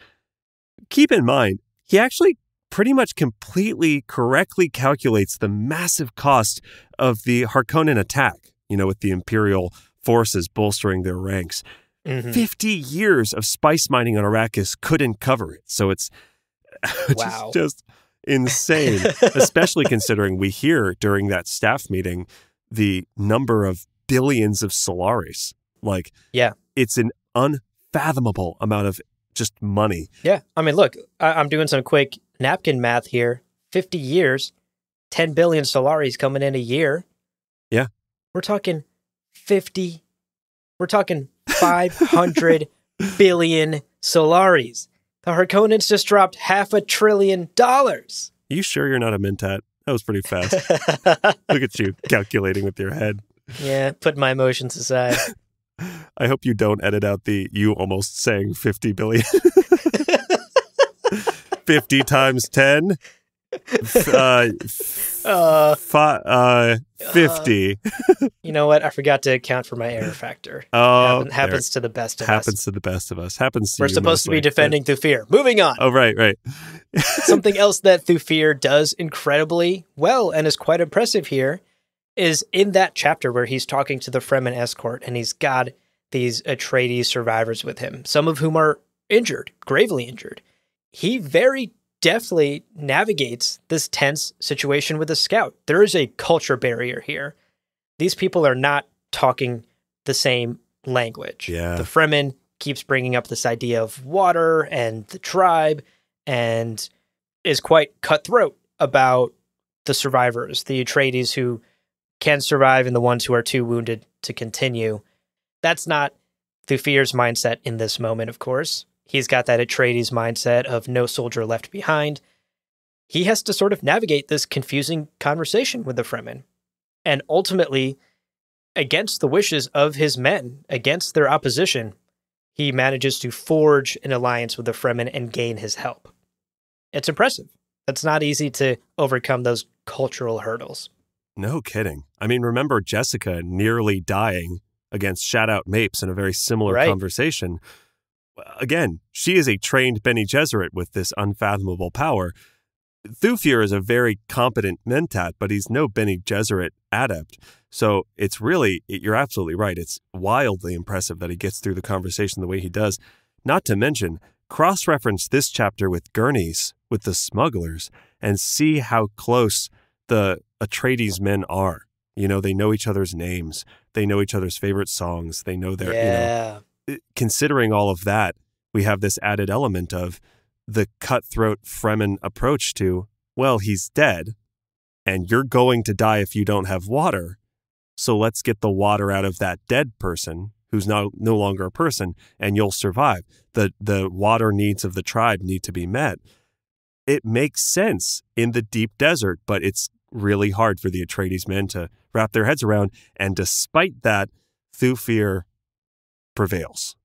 Keep in mind, he actually pretty much completely correctly calculates the massive cost of the Harkonnen attack, you know, with the Imperial forces bolstering their ranks. Mm-hmm. fifty years of spice mining on Arrakis couldn't cover it. So it's wow. just, just insane, especially considering we hear during that staff meeting the number of billions of Solaris. Like, yeah, it's an unfathomable amount of just money. Yeah. I mean, look, I I'm doing some quick napkin math here. fifty years, ten billion Solaris coming in a year. Yeah. We're talking fifty. We're talking five hundred billion Solaris. The Harkonnens just dropped half a trillion dollars. You sure you're not a mentat? That was pretty fast. Look at you calculating with your head. Yeah, put my emotions aside. I hope you don't edit out the you almost saying fifty billion. fifty times ten? Uh, uh, uh, fifty. Uh, you know what? I forgot to account for my error factor. Oh, Happen, happens to the best of happens us. Happens to the best of us. Happens to We're you supposed mostly. to be defending but... Thufir. Moving on. Oh, right, right. Something else that Thufir does incredibly well and is quite impressive here is in that chapter where he's talking to the Fremen escort and he's got these Atreides survivors with him, some of whom are injured, gravely injured. He very deftly navigates this tense situation with a scout. There is a culture barrier here. These people are not talking the same language. Yeah. The Fremen keeps bringing up this idea of water and the tribe and is quite cutthroat about the survivors, the Atreides who can survive and the ones who are too wounded to continue. That's not Thufir's mindset in this moment, of course. He's got that Atreides mindset of no soldier left behind. He has to sort of navigate this confusing conversation with the Fremen. And ultimately, against the wishes of his men, against their opposition, he manages to forge an alliance with the Fremen and gain his help. It's impressive. It's not easy to overcome those cultural hurdles. No kidding. I mean, remember Jessica nearly dying against Shout-Out Mapes in a very similar right. conversation. Again, she is a trained Bene Gesserit with this unfathomable power. Thufir is a very competent mentat, but he's no Bene Gesserit adept. So it's really, you're absolutely right. It's wildly impressive that he gets through the conversation the way he does. Not to mention, cross-reference this chapter with Gurney's, with the smugglers, and see how close the Atreides men are. You know, they know each other's names. They know each other's favorite songs. They know their, yeah. you know. Considering all of that, we have this added element of the cutthroat Fremen approach to, well, he's dead, and you're going to die if you don't have water, so let's get the water out of that dead person who's now no longer a person, and you'll survive. The, the water needs of the tribe need to be met. It makes sense in the deep desert, but it's really hard for the Atreides men to wrap their heads around, and despite that, Thufir prevails.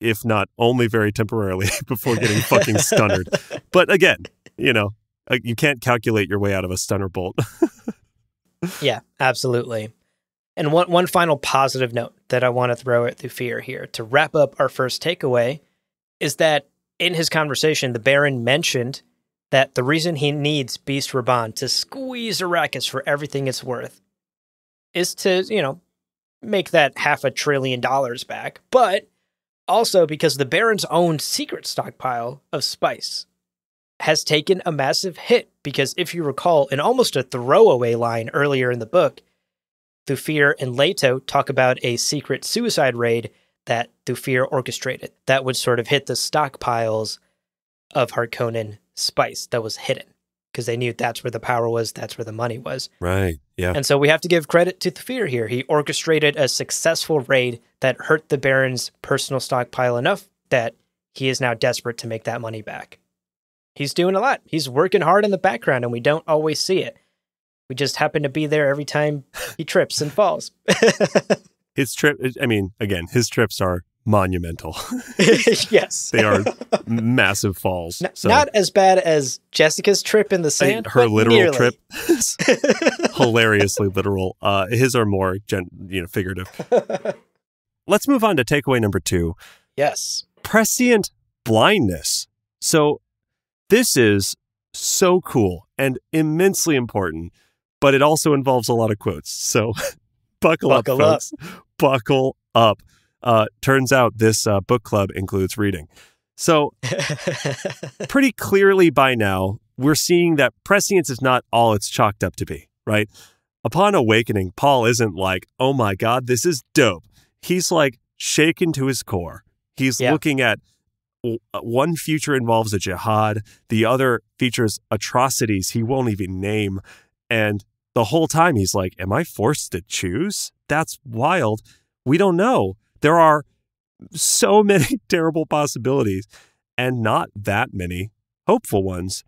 If not only very temporarily before getting fucking stunnered. But again, you know, you can't calculate your way out of a stunner bolt. Yeah, absolutely. And one, one final positive note that I want to throw at Thufir here to wrap up our first takeaway is that in his conversation, the Baron mentioned that the reason he needs Beast Rabban to squeeze Arrakis for everything it's worth is to, you know, make that half a trillion dollars back. But also because the Baron's own secret stockpile of spice has taken a massive hit, because if you recall, in almost a throwaway line earlier in the book, Thufir and Leto talk about a secret suicide raid that Thufir orchestrated that would sort of hit the stockpiles of Harkonnen spice that was hidden, because they knew that's where the power was, that's where the money was. Right, yeah. And so we have to give credit to Thufir here. He orchestrated a successful raid that hurt the Baron's personal stockpile enough that he is now desperate to make that money back. He's doing a lot. He's working hard in the background, and we don't always see it. We just happen to be there every time he trips and falls. His trip, I mean, again, his trips are monumental. Yes. They are massive falls. Not, so. not as bad as Jessica's trip in the sand. I, her literal nearly. trip. Hilariously literal. Uh, his are more, gen, you know, figurative. Let's move on to takeaway number two. Yes. Prescient blindness. So this is so cool and immensely important, but it also involves a lot of quotes. So buckle, buckle up, folks. Up. Buckle up. Uh, turns out this uh, book club includes reading. So pretty clearly by now, we're seeing that prescience is not all it's chalked up to be, right? Upon awakening, Paul isn't like, oh my God, this is dope. He's like shaken to his core. He's yeah. looking at one future involves a jihad. The other features atrocities he won't even name. And the whole time he's like, am I forced to choose? That's wild. We don't know. There are so many terrible possibilities and not that many hopeful ones.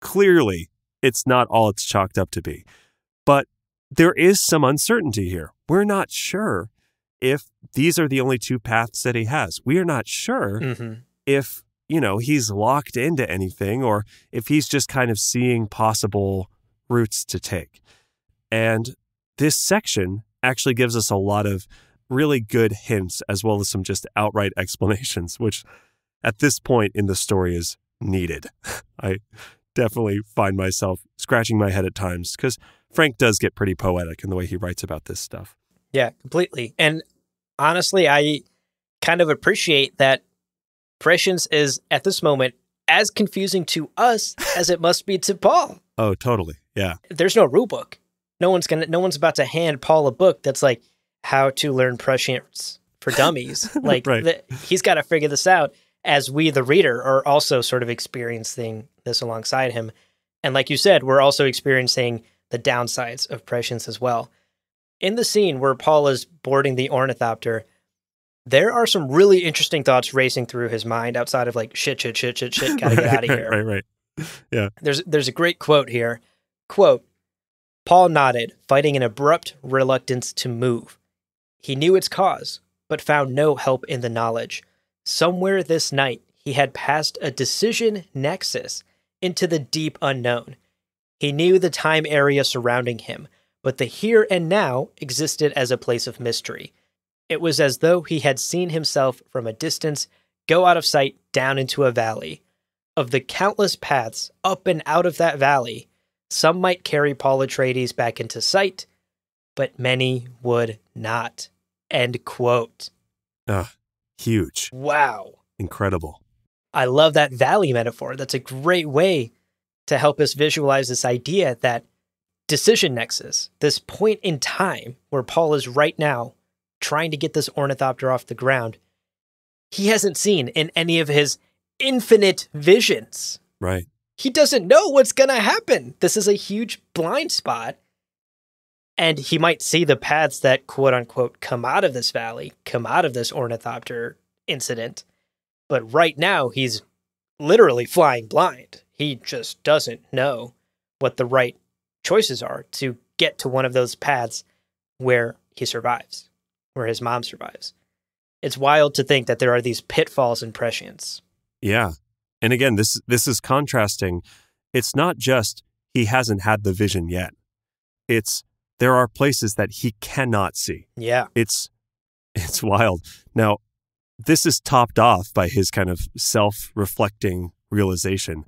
Clearly, it's not all it's chalked up to be. But there is some uncertainty here. We're not sure if these are the only two paths that he has. We are not sure mm-hmm. if, you know, he's locked into anything or if he's just kind of seeing possible routes to take. And this section actually gives us a lot of really good hints, as well as some just outright explanations, which at this point in the story is needed. I definitely find myself scratching my head at times because Frank does get pretty poetic in the way he writes about this stuff. Yeah, completely. And honestly, I kind of appreciate that prescience is at this moment as confusing to us as it must be to Paul. Oh, totally. Yeah. There's no rule book. No one's gonna no one's about to hand Paul a book that's like how to learn prescience for dummies. Like right. the, he's got to figure this out, as we, the reader, are also sort of experiencing this alongside him. And like you said, we're also experiencing the downsides of prescience as well. In the scene where Paul is boarding the ornithopter, there are some really interesting thoughts racing through his mind outside of like, shit, shit, shit, shit, shit, gotta right, get out of here. Right, right, right. Yeah. There's, there's a great quote here. Quote, Paul nodded, fighting an abrupt reluctance to move. He knew its cause, but found no help in the knowledge. Somewhere this night, he had passed a decision nexus into the deep unknown. He knew the time area surrounding him, but the here and now existed as a place of mystery. It was as though he had seen himself from a distance, go out of sight down into a valley. Of the countless paths up and out of that valley, some might carry Paul Atreides back into sight, but many would not. End quote. Ugh, huge. Wow. Incredible. I love that valley metaphor. That's a great way to help us visualize this idea that decision nexus, this point in time where Paul is right now trying to get this ornithopter off the ground, he hasn't seen in any of his infinite visions. Right. He doesn't know what's going to happen. This is a huge blind spot. And he might see the paths that, quote unquote, come out of this valley, come out of this ornithopter incident. But right now, he's literally flying blind. He just doesn't know what the right choices are to get to one of those paths where he survives, where his mom survives. It's wild to think that there are these pitfalls and prescience. Yeah. And again, this this is contrasting. It's not just he hasn't had the vision yet. It's there are places that he cannot see. Yeah. It's it's wild. Now, this is topped off by his kind of self-reflecting realization.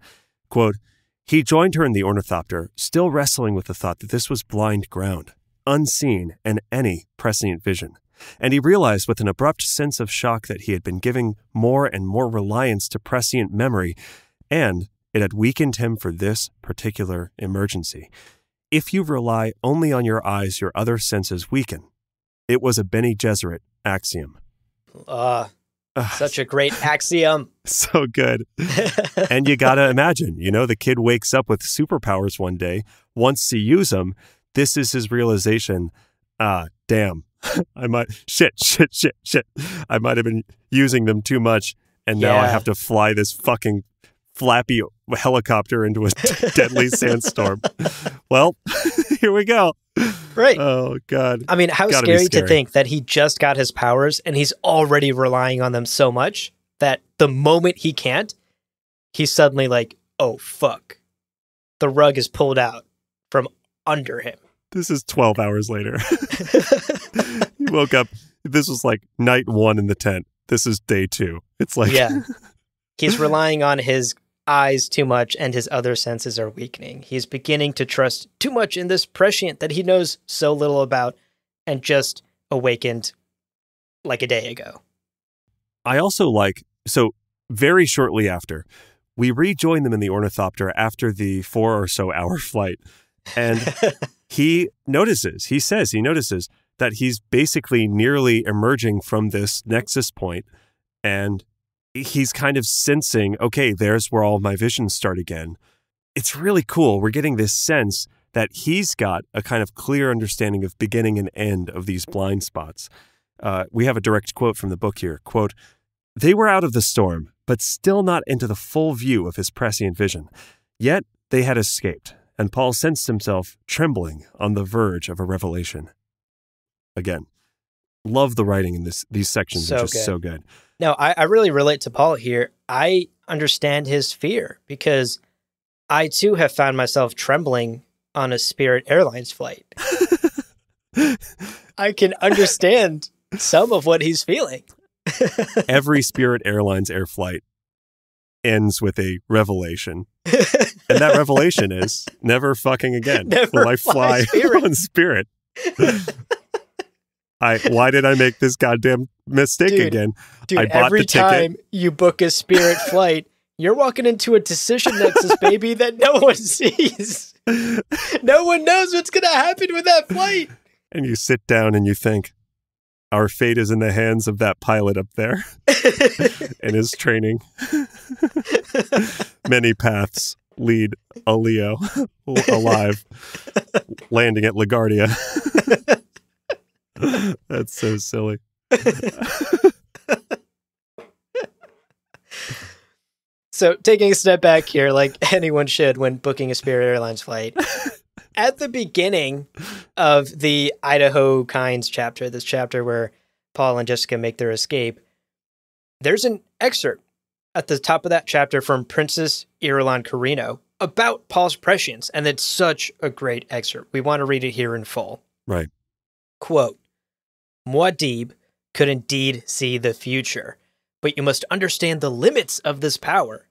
Quote, he joined her in the ornithopter, still wrestling with the thought that this was blind ground, unseen and any prescient vision. And he realized with an abrupt sense of shock that he had been giving more and more reliance to prescient memory, and it had weakened him for this particular emergency. If you rely only on your eyes, your other senses weaken. It was a Bene Gesserit axiom. Uh, uh, such a great axiom. So good. And you gotta imagine, you know, the kid wakes up with superpowers one day. Once he uses them, this is his realization. Ah, damn. I might, shit, shit, shit, shit. I might have been using them too much, and yeah. Now I have to fly this fucking flappy helicopter into a deadly sandstorm. Well, here we go. Right. Oh, God. I mean, how scary, scary to think that he just got his powers, and he's already relying on them so much that the moment he can't, he's suddenly like, oh, fuck. The rug is pulled out from under him. This is twelve hours later. He woke up. This was like night one in the tent. This is day two. It's like... Yeah. He's relying on his eyes too much and his other senses are weakening. He's beginning to trust too much in this prescient that he knows so little about and just awakened like a day ago. I also like... So very shortly after, we rejoin them in the ornithopter after the four or so hour flight. And... He notices, he says he notices that he's basically nearly emerging from this nexus point, and he's kind of sensing, okay, there's where all my visions start again. It's really cool. We're getting this sense that he's got a kind of clear understanding of beginning and end of these blind spots. Uh, we have a direct quote from the book here. Quote, they were out of the storm, but still not into the full view of his prescient vision. Yet they had escaped. And Paul sensed himself trembling on the verge of a revelation. Again, love the writing in this. These sections so are just good. so good. No, I, I really relate to Paul here. I understand his fear because I, too, have found myself trembling on a Spirit Airlines flight. I can understand some of what he's feeling. Every Spirit Airlines air flight ends with a revelation. And that revelation is never fucking again. Never will I fly, fly Spirit. on Spirit. I why did I make this goddamn mistake dude, again? Dude, I bought every the ticket. time you book a Spirit flight, you're walking into a decision nexus, baby, that no one sees. No one knows what's gonna happen with that flight. And you sit down and you think, our fate is in the hands of that pilot up there and his training. Many paths lead a Leo alive, landing at LaGuardia. That's so silly. So taking a step back here, like anyone should when booking a Spirit Airlines flight. At the beginning of the Idaho Kynes chapter, this chapter where Paul and Jessica make their escape, there's an excerpt at the top of that chapter from Princess Irulan Carino, about Paul's prescience, and it's such a great excerpt. We want to read it here in full. Right. Quote, Muad'Dib could indeed see the future, but you must understand the limits of this power.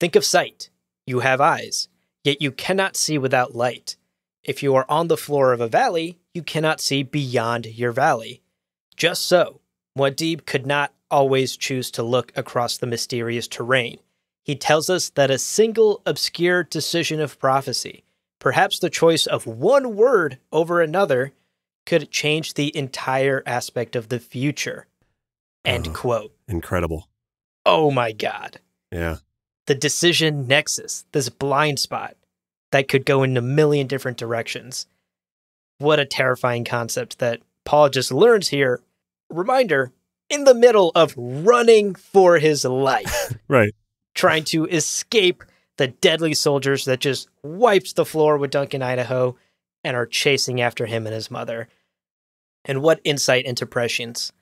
Think of sight. You have eyes, yet you cannot see without light. If you are on the floor of a valley, you cannot see beyond your valley. Just so, Muad'Dib could not always choose to look across the mysterious terrain. He tells us that a single obscure decision of prophecy, perhaps the choice of one word over another, could change the entire aspect of the future. End uh, quote. Incredible. Oh my God. Yeah. The decision nexus, this blind spot that could go in a million different directions. What a terrifying concept that Paul just learns here. Reminder, in the middle of running for his life. Right. Trying to escape the deadly soldiers that just wiped the floor with Duncan Idaho and are chasing after him and his mother. And what insight into prescience,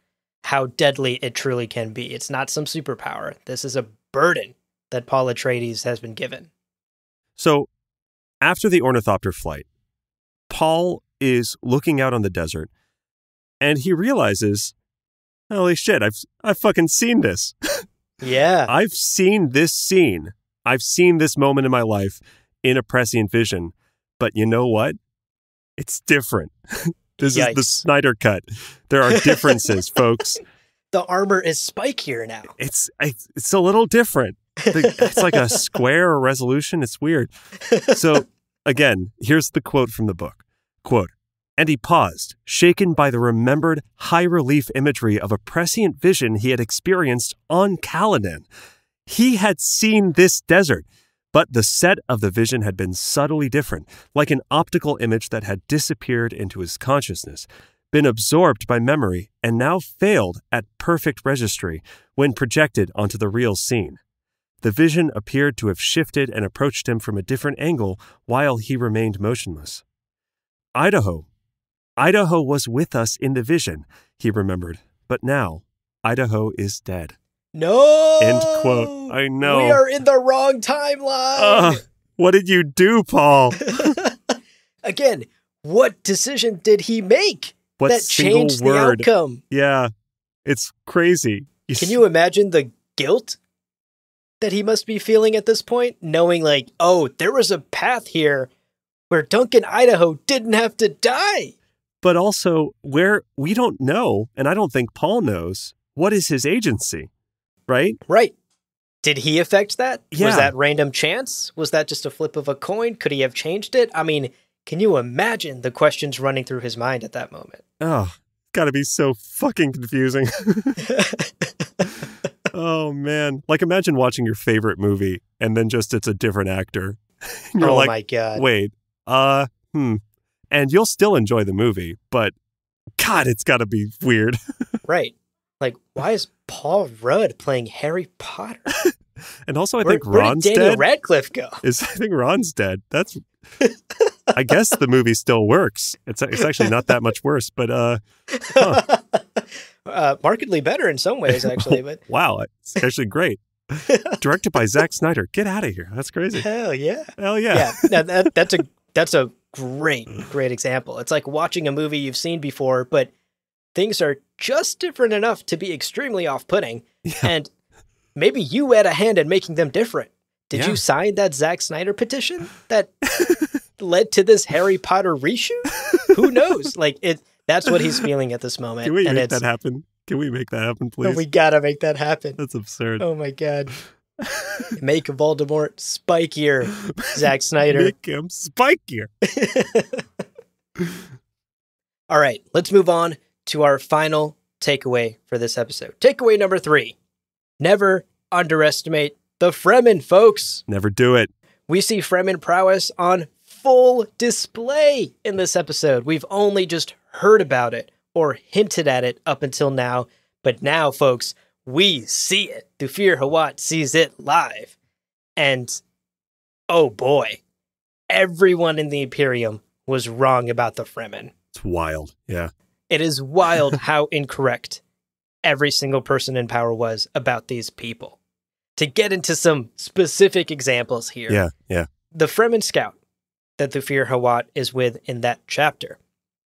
how deadly it truly can be. It's not some superpower. This is a burden that Paul Atreides has been given. So, after the ornithopter flight, Paul is looking out on the desert, and he realizes, holy shit, I've, I've fucking seen this. Yeah. I've seen this scene. I've seen this moment in my life in a prescient vision, but you know what? It's different. This Yikes. Is the Snyder Cut. There are differences, folks. The armor is spikier now. It's, it's, it's a little different. It's like a square resolution. It's weird. So again, here's the quote from the book. Quote, and he paused, shaken by the remembered high-relief imagery of a prescient vision he had experienced on Caladan. He had seen this desert, but the set of the vision had been subtly different, like an optical image that had disappeared into his consciousness, been absorbed by memory, and now failed at perfect registry when projected onto the real scene. The vision appeared to have shifted and approached him from a different angle while he remained motionless. Idaho. Idaho was with us in the vision, he remembered. But now, Idaho is dead. No! End quote. I know. We are in the wrong timeline! Uh, what did you do, Paul? Again, what decision did he make what that changed word. the outcome? Yeah, it's crazy. You Can you imagine the guilt that he must be feeling at this point, knowing like, oh, there was a path here where Duncan Idaho didn't have to die. But also where we don't know, and I don't think Paul knows, what is his agency, right? Right. Did he affect that? Yeah. Was that random chance? Was that just a flip of a coin? Could he have changed it? I mean, can you imagine the questions running through his mind at that moment? Oh, gotta be so fucking confusing. Oh, man. Like, imagine watching your favorite movie and then just it's a different actor. You're oh, like, my God. Wait. Uh, hmm. And you'll still enjoy the movie, but God, it's got to be weird. Right. Like, why is Paul Rudd playing Harry Potter? And also, I where, think Ron's dead. Where did Daniel Radcliffe go? Is, I think Ron's dead. That's, I guess the movie still works. It's, it's actually not that much worse, but, uh, huh. Uh, markedly better in some ways, actually. But wow, it's actually great. Directed by Zack Snyder. Get out of here. That's crazy. Hell yeah. Hell yeah. Yeah. Now that, that's a that's a great, great example. It's like watching a movie you've seen before, but things are just different enough to be extremely off-putting. Yeah. And maybe you had a hand in making them different. Did yeah. you sign that Zack Snyder petition that led to this Harry Potter reshoot? Who knows? Like it. That's what he's feeling at this moment. Can we and make that happen? Can we make that happen, please? No, we gotta make that happen. That's absurd. Oh, my God. Make Voldemort spikier, Zack Snyder. Make him spikier. All right, let's move on to our final takeaway for this episode. Takeaway number three. Never underestimate the Fremen, folks. Never do it. We see Fremen prowess on full display in this episode. We've only just heard about it or hinted at it up until now. But now, folks, we see it. Thufir Hawat sees it live. And, oh boy, everyone in the Imperium was wrong about the Fremen. It's wild, yeah. It is wild how incorrect every single person in power was about these people. To get into some specific examples here. Yeah, yeah. the Fremen scout that Thufir Hawat is with in that chapter,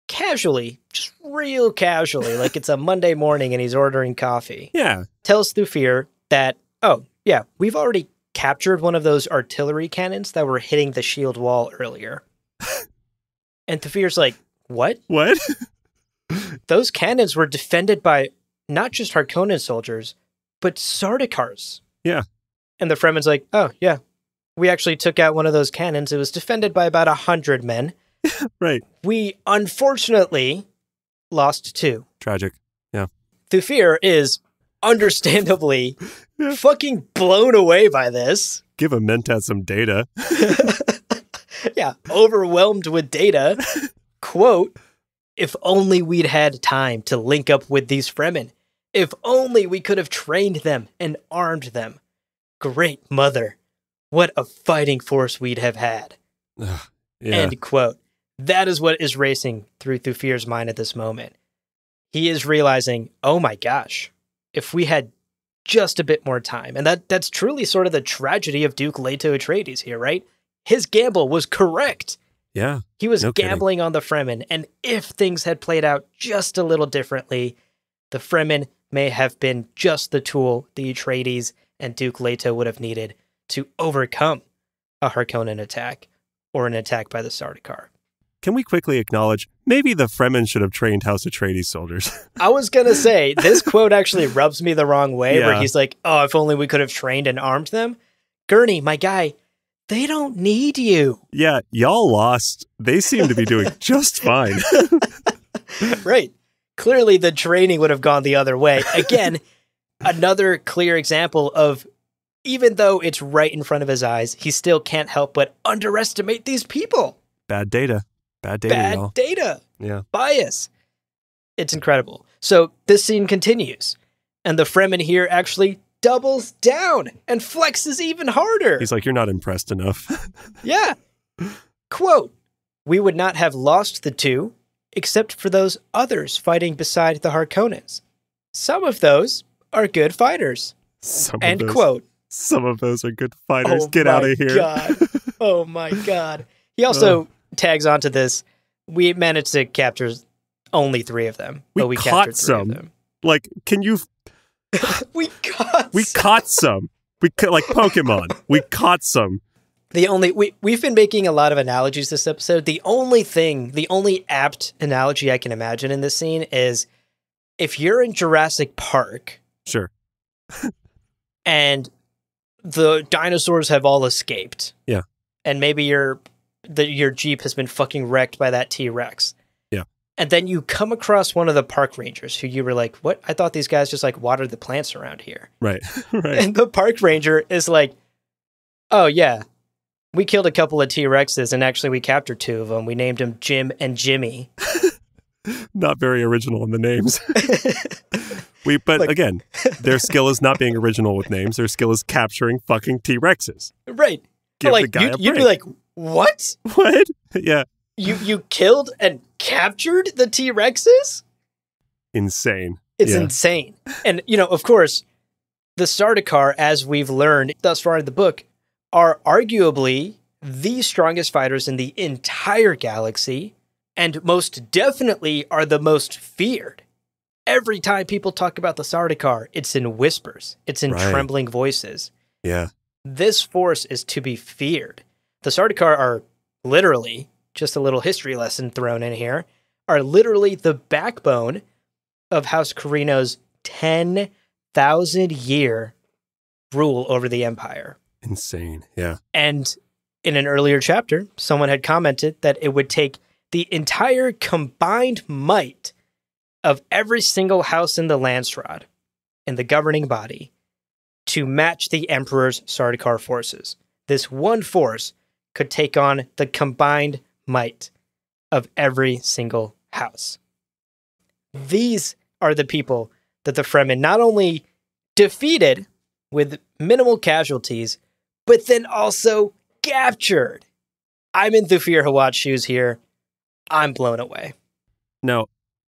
casually, just real casually, like it's a Monday morning and he's ordering coffee, yeah, tells Thufir that, oh, yeah, we've already captured one of those artillery cannons that were hitting the shield wall earlier. And Thufir's like, what? What? Those cannons were defended by not just Harkonnen soldiers, but Sardaukars. Yeah. And the Fremen's like, oh, yeah, we actually took out one of those cannons. It was defended by about a hundred men. Right. We unfortunately lost two. Tragic. Yeah. Thufir is understandably yeah. fucking blown away by this. Give a mentat some data. Yeah. Overwhelmed with data. Quote, if only we'd had time to link up with these Fremen. If only we could have trained them and armed them. Great mother. What a fighting force we'd have had. Yeah. End quote. That is what is racing through Thufir's mind at this moment. He is realizing, oh my gosh, if we had just a bit more time. And that that's truly sort of the tragedy of Duke Leto Atreides here, right? His gamble was correct. Yeah. He was no gambling kidding. on the Fremen, and if things had played out just a little differently, the Fremen may have been just the tool the Atreides and Duke Leto would have needed to overcome a Harkonnen attack or an attack by the Sardaukar. Can we quickly acknowledge, maybe the Fremen should have trained House Atreides soldiers? I was going to say, this quote actually rubs me the wrong way, yeah. where he's like, oh, if only we could have trained and armed them. Gurney, my guy, they don't need you. Yeah, y'all lost. They seem to be doing just fine. Right. Clearly, the training would have gone the other way. Again, another clear example of, even though it's right in front of his eyes, he still can't help but underestimate these people. Bad data. Bad data, Bad data. Yeah. Bias. It's incredible. So this scene continues, and the Fremen here actually doubles down and flexes even harder. He's like, you're not impressed enough. Yeah. Quote, we would not have lost the two, except for those others fighting beside the Harkonnens. Some of those are good fighters. Some End those, quote. Some of those are good fighters. Oh Get out of here. God. Oh my God. He also... Uh. tags onto this, we managed to capture only three of them. We, but we caught three some. Of them. Like, can you? we caught. We some. caught some. We ca like Pokemon. We caught some. The only we we've been making a lot of analogies this episode. The only thing, the only apt analogy I can imagine in this scene is if you're in Jurassic Park. Sure. And the dinosaurs have all escaped. Yeah. And maybe you're. That your Jeep has been fucking wrecked by that T-Rex. Yeah. And then you come across one of the park rangers who you were like, what? I thought these guys just like watered the plants around here. Right. Right. And the park ranger is like, oh yeah, we killed a couple of T-Rexes and actually we captured two of them. We named them Jim and Jimmy. Not very original in the names. we, But like, again, their skill is not being original with names. Their skill is capturing fucking T-Rexes. Right. Give but, like, the guy you'd, a you'd be like, what? What? Yeah. You you killed and captured the T-Rexes? Insane. It's yeah. insane. And, you know, of course, the Sardaukar, as we've learned thus far in the book, are arguably the strongest fighters in the entire galaxy and most definitely are the most feared. Every time people talk about the Sardaukar, it's in whispers. It's in right. trembling voices. Yeah. This force is to be feared. The Sardaukar are literally, just a little history lesson thrown in here, are literally the backbone of House Carino's ten thousand year rule over the Empire. Insane, yeah. And in an earlier chapter, someone had commented that it would take the entire combined might of every single house in the Landsrod, in the governing body, to match the Emperor's Sardaukar forces. This one force could take on the combined might of every single house. These are the people that the Fremen not only defeated with minimal casualties, but then also captured. I'm in Thufir Hawat's shoes here. I'm blown away. No,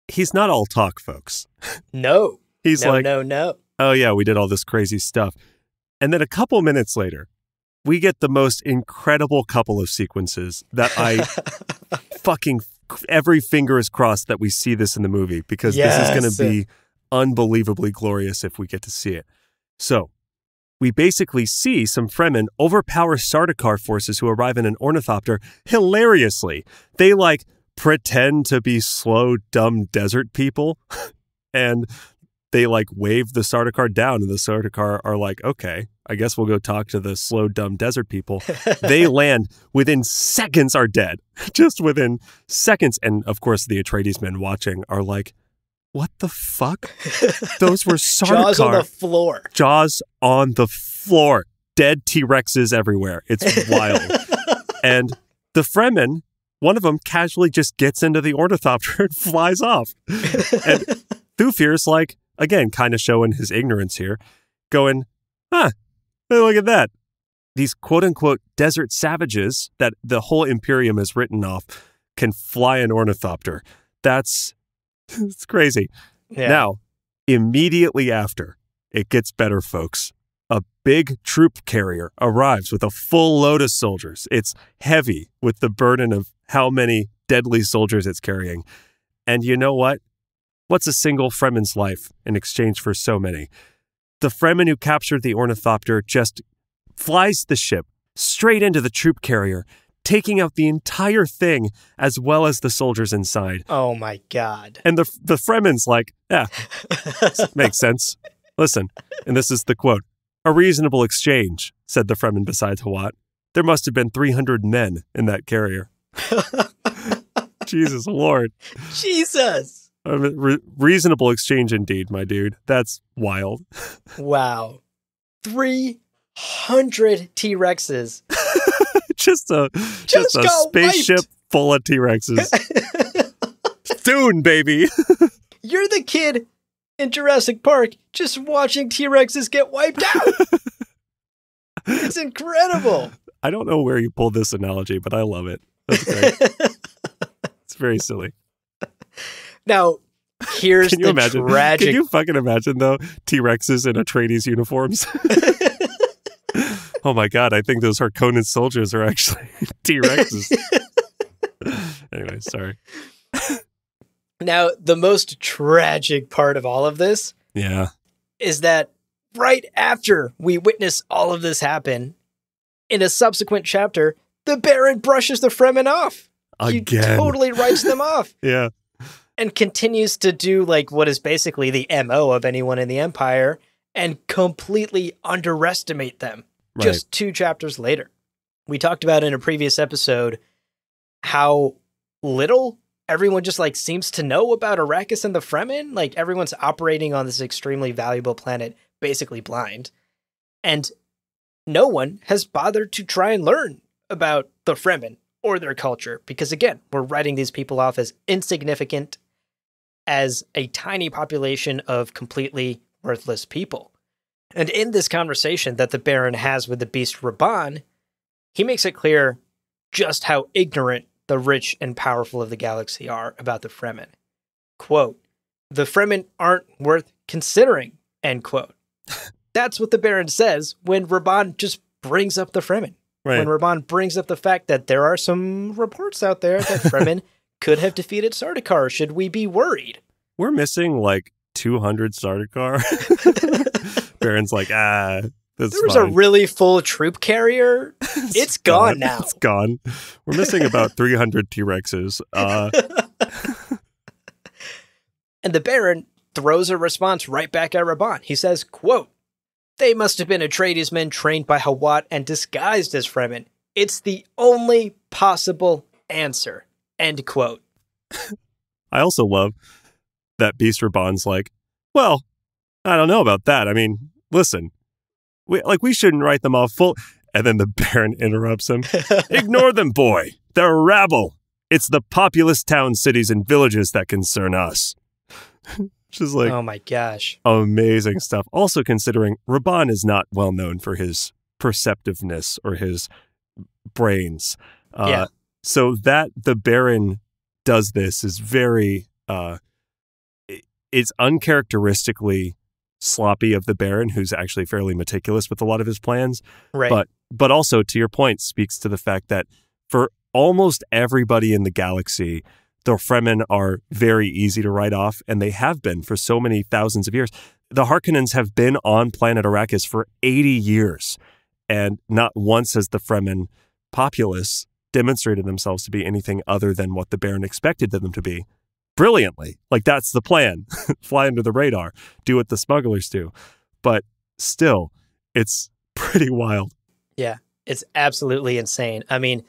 he's not all talk, folks. No. He's no, like, no, no. Oh, yeah, we did all this crazy stuff. And then a couple minutes later, we get the most incredible couple of sequences that I fucking, every finger is crossed that we see this in the movie, because yes. this is going to be unbelievably glorious if we get to see it. So we basically see some Fremen overpower Sardaukar forces who arrive in an ornithopter hilariously. They like pretend to be slow, dumb desert people and they like wave the Sardaukar down, and the Sardaukar are like, okay, I guess we'll go talk to the slow, dumb desert people. They land, within seconds are dead, just within seconds. And of course, the Atreides men watching are like, what the fuck? Those were Sardaukar. Jaws on the floor. Jaws on the floor. Dead T-Rexes everywhere. It's wild. And the Fremen, one of them casually just gets into the ornithopter and flies off. And Thufir's like, again, kind of showing his ignorance here, going, huh, look at that. These quote-unquote desert savages that the whole Imperium has written off can fly an ornithopter. That's... It's crazy. Yeah. Now, immediately after, it gets better, folks. A big troop carrier arrives with a full load of soldiers. It's heavy with the burden of how many deadly soldiers it's carrying. And you know what? What's a single Fremen's life in exchange for so many? The Fremen who captured the ornithopter just flies the ship straight into the troop carrier, taking out the entire thing, as well as the soldiers inside. Oh, my God. And the the Fremen's like, yeah, makes sense. Listen, and this is the quote. A reasonable exchange, said the Fremen beside Hawat. There must have been three hundred men in that carrier. Jesus, Lord. Jesus. I mean, re reasonable exchange indeed, my dude. That's wild. Wow. three hundred T-Rexes. Just a just, just a spaceship wiped. full of T-Rexes. Dune, baby. You're the kid in Jurassic Park just watching T-Rexes get wiped out. It's incredible. I don't know where you pulled this analogy, but I love it. That's great. It's very silly. Now, here's can you the imagine, tragic... Can you fucking imagine, though, T-Rexes in Atreides uniforms? Oh my God, I think those Harkonnen soldiers are actually T-Rexes. Anyway, sorry. Now, the most tragic part of all of this yeah. is that right after we witness all of this happen, in a subsequent chapter, the Baron brushes the Fremen off. Again. He totally writes them off. Yeah. And continues to do like what is basically the M O of anyone in the Empire and completely underestimate them. Right. Just two chapters later. We talked about in a previous episode how little everyone just like seems to know about Arrakis and the Fremen. Like everyone's operating on this extremely valuable planet, basically blind. And no one has bothered to try and learn about the Fremen or their culture. Because again, we're writing these people off as insignificant, as a tiny population of completely worthless people. And in this conversation that the Baron has with the Beast Rabban, he makes it clear just how ignorant the rich and powerful of the galaxy are about the Fremen. Quote, the Fremen aren't worth considering, end quote. That's what the Baron says when Rabban just brings up the Fremen. Right. When Rabban brings up the fact that there are some reports out there that Fremen could have defeated Sardaukar. Should we be worried? We're missing like two hundred Sardaukar. Baron's like, ah, that's there was fine. a really full troop carrier. It's, it's gone, gone now. It's gone. We're missing about three hundred T-Rexes. Uh. And the Baron throws a response right back at Rabban. He says, quote, they must have been Atreides men trained by Hawat and disguised as Fremen. It's the only possible answer, end quote. I also love that Beast Rabban's like, well, I don't know about that. I mean, listen, we, like we shouldn't write them off full. And then the Baron interrupts him. Ignore them, boy. They're rabble. It's the populous towns, cities, and villages that concern us. Just like, oh my gosh, amazing stuff. Also considering Rabban is not well known for his perceptiveness or his brains. Uh, yeah. So that the Baron does this is very, uh, it's uncharacteristically sloppy of the Baron, who's actually fairly meticulous with a lot of his plans. Right. But, but also, to your point, speaks to the fact that for almost everybody in the galaxy, the Fremen are very easy to write off, and they have been for so many thousands of years. The Harkonnens have been on planet Arrakis for eighty years, and not once has the Fremen populace demonstrated themselves to be anything other than what the Baron expected them to be. Brilliantly. Like, that's the plan. Fly under the radar. Do what the smugglers do. But still, it's pretty wild. Yeah, it's absolutely insane. I mean,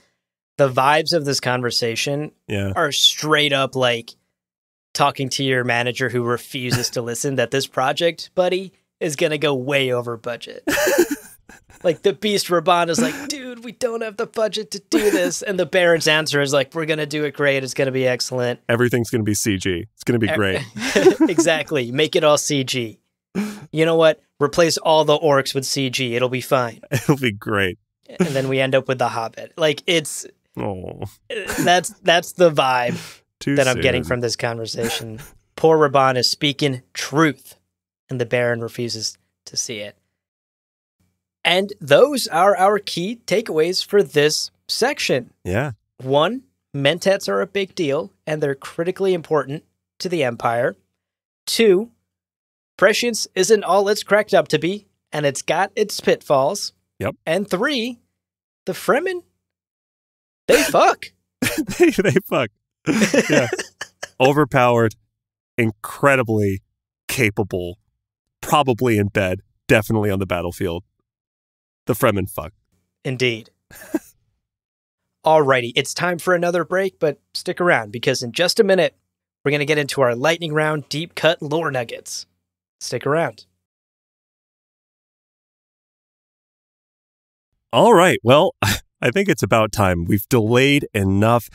the vibes of this conversation yeah. are straight up like talking to your manager who refuses to listen that this project, buddy, is going to go way over budget. Like, the Beast Rabban is like, dude, we don't have the budget to do this. And the Baron's answer is like, we're going to do it great. It's going to be excellent. Everything's going to be C G. It's going to be great. Exactly. Make it all C G. You know what? Replace all the orcs with C G. It'll be fine. It'll be great. And then we end up with the Hobbit. Like, it's... Oh. That's, that's the vibe Too that I'm soon. getting from this conversation. Poor Rabban is speaking truth, and the Baron refuses to see it. And those are our key takeaways for this section. Yeah. One, Mentats are a big deal, and they're critically important to the Empire. Two, prescience isn't all it's cracked up to be, and it's got its pitfalls. Yep. And three, the Fremen, they fuck. they, they fuck. Yeah. Overpowered, incredibly capable, probably in bed, definitely on the battlefield. The Fremen fuck. Indeed. Alrighty, it's time for another break, but stick around because in just a minute, we're going to get into our lightning round deep cut lore nuggets. Stick around. All right, well, I think it's about time. We've delayed enough.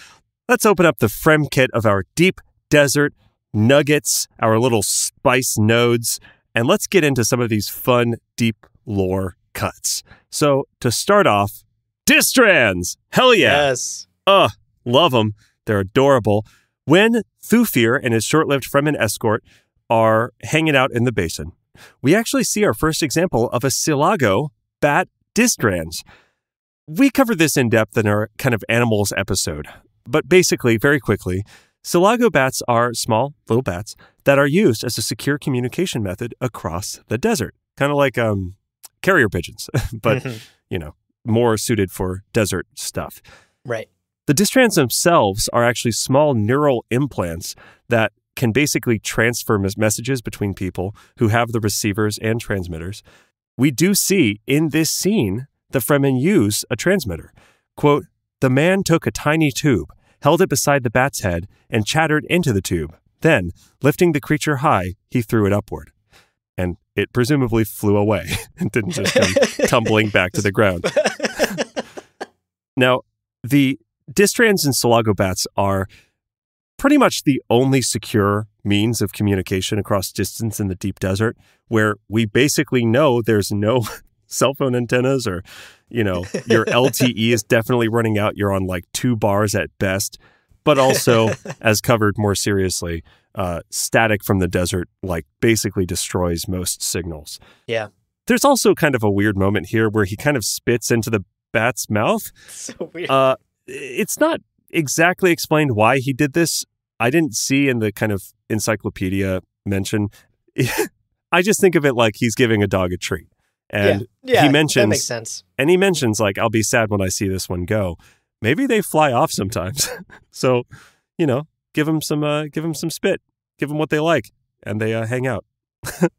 Let's open up the Frem kit of our deep desert nuggets, our little spice nodes, and let's get into some of these fun, deep lore cuts. So, to start off, distrans! Hell yeah! Yes! Ugh, love them. They're adorable. When Thufir and his short-lived Fremen escort are hanging out in the basin, we actually see our first example of a Silago bat distrans. We covered this in depth in our kind of animals episode, but basically, very quickly, Silago bats are small, little bats that are used as a secure communication method across the desert. Kind of like um, carrier pigeons, but, mm-hmm. you know, more suited for desert stuff. Right. The distrans themselves are actually small neural implants that can basically transfer mes messages between people who have the receivers and transmitters. We do see in this scene the Fremen use a transmitter. Quote, "The man took a tiny tube, held it beside the bat's head, and chattered into the tube. Then, lifting the creature high, he threw it upward." And it presumably flew away and didn't just come tumbling back to the ground. Now, the distrans and Silago bats are pretty much the only secure means of communication across distance in the deep desert, where we basically know there's no cell phone antennas, or, you know, your L T E is definitely running out. You're on like two bars at best, but also, as covered more seriously, uh, static from the desert, like, basically destroys most signals. Yeah. There's also kind of a weird moment here where he kind of spits into the bat's mouth. So weird. Uh, it's not exactly explained why he did this. I didn't see in the kind of encyclopedia mention. I just think of it like he's giving a dog a treat. And yeah, yeah, he mentions, that makes sense. And he mentions, like, I'll be sad when I see this one go. Maybe they fly off sometimes. So, you know, give them some, uh, give them some spit, give them what they like, and they uh, hang out.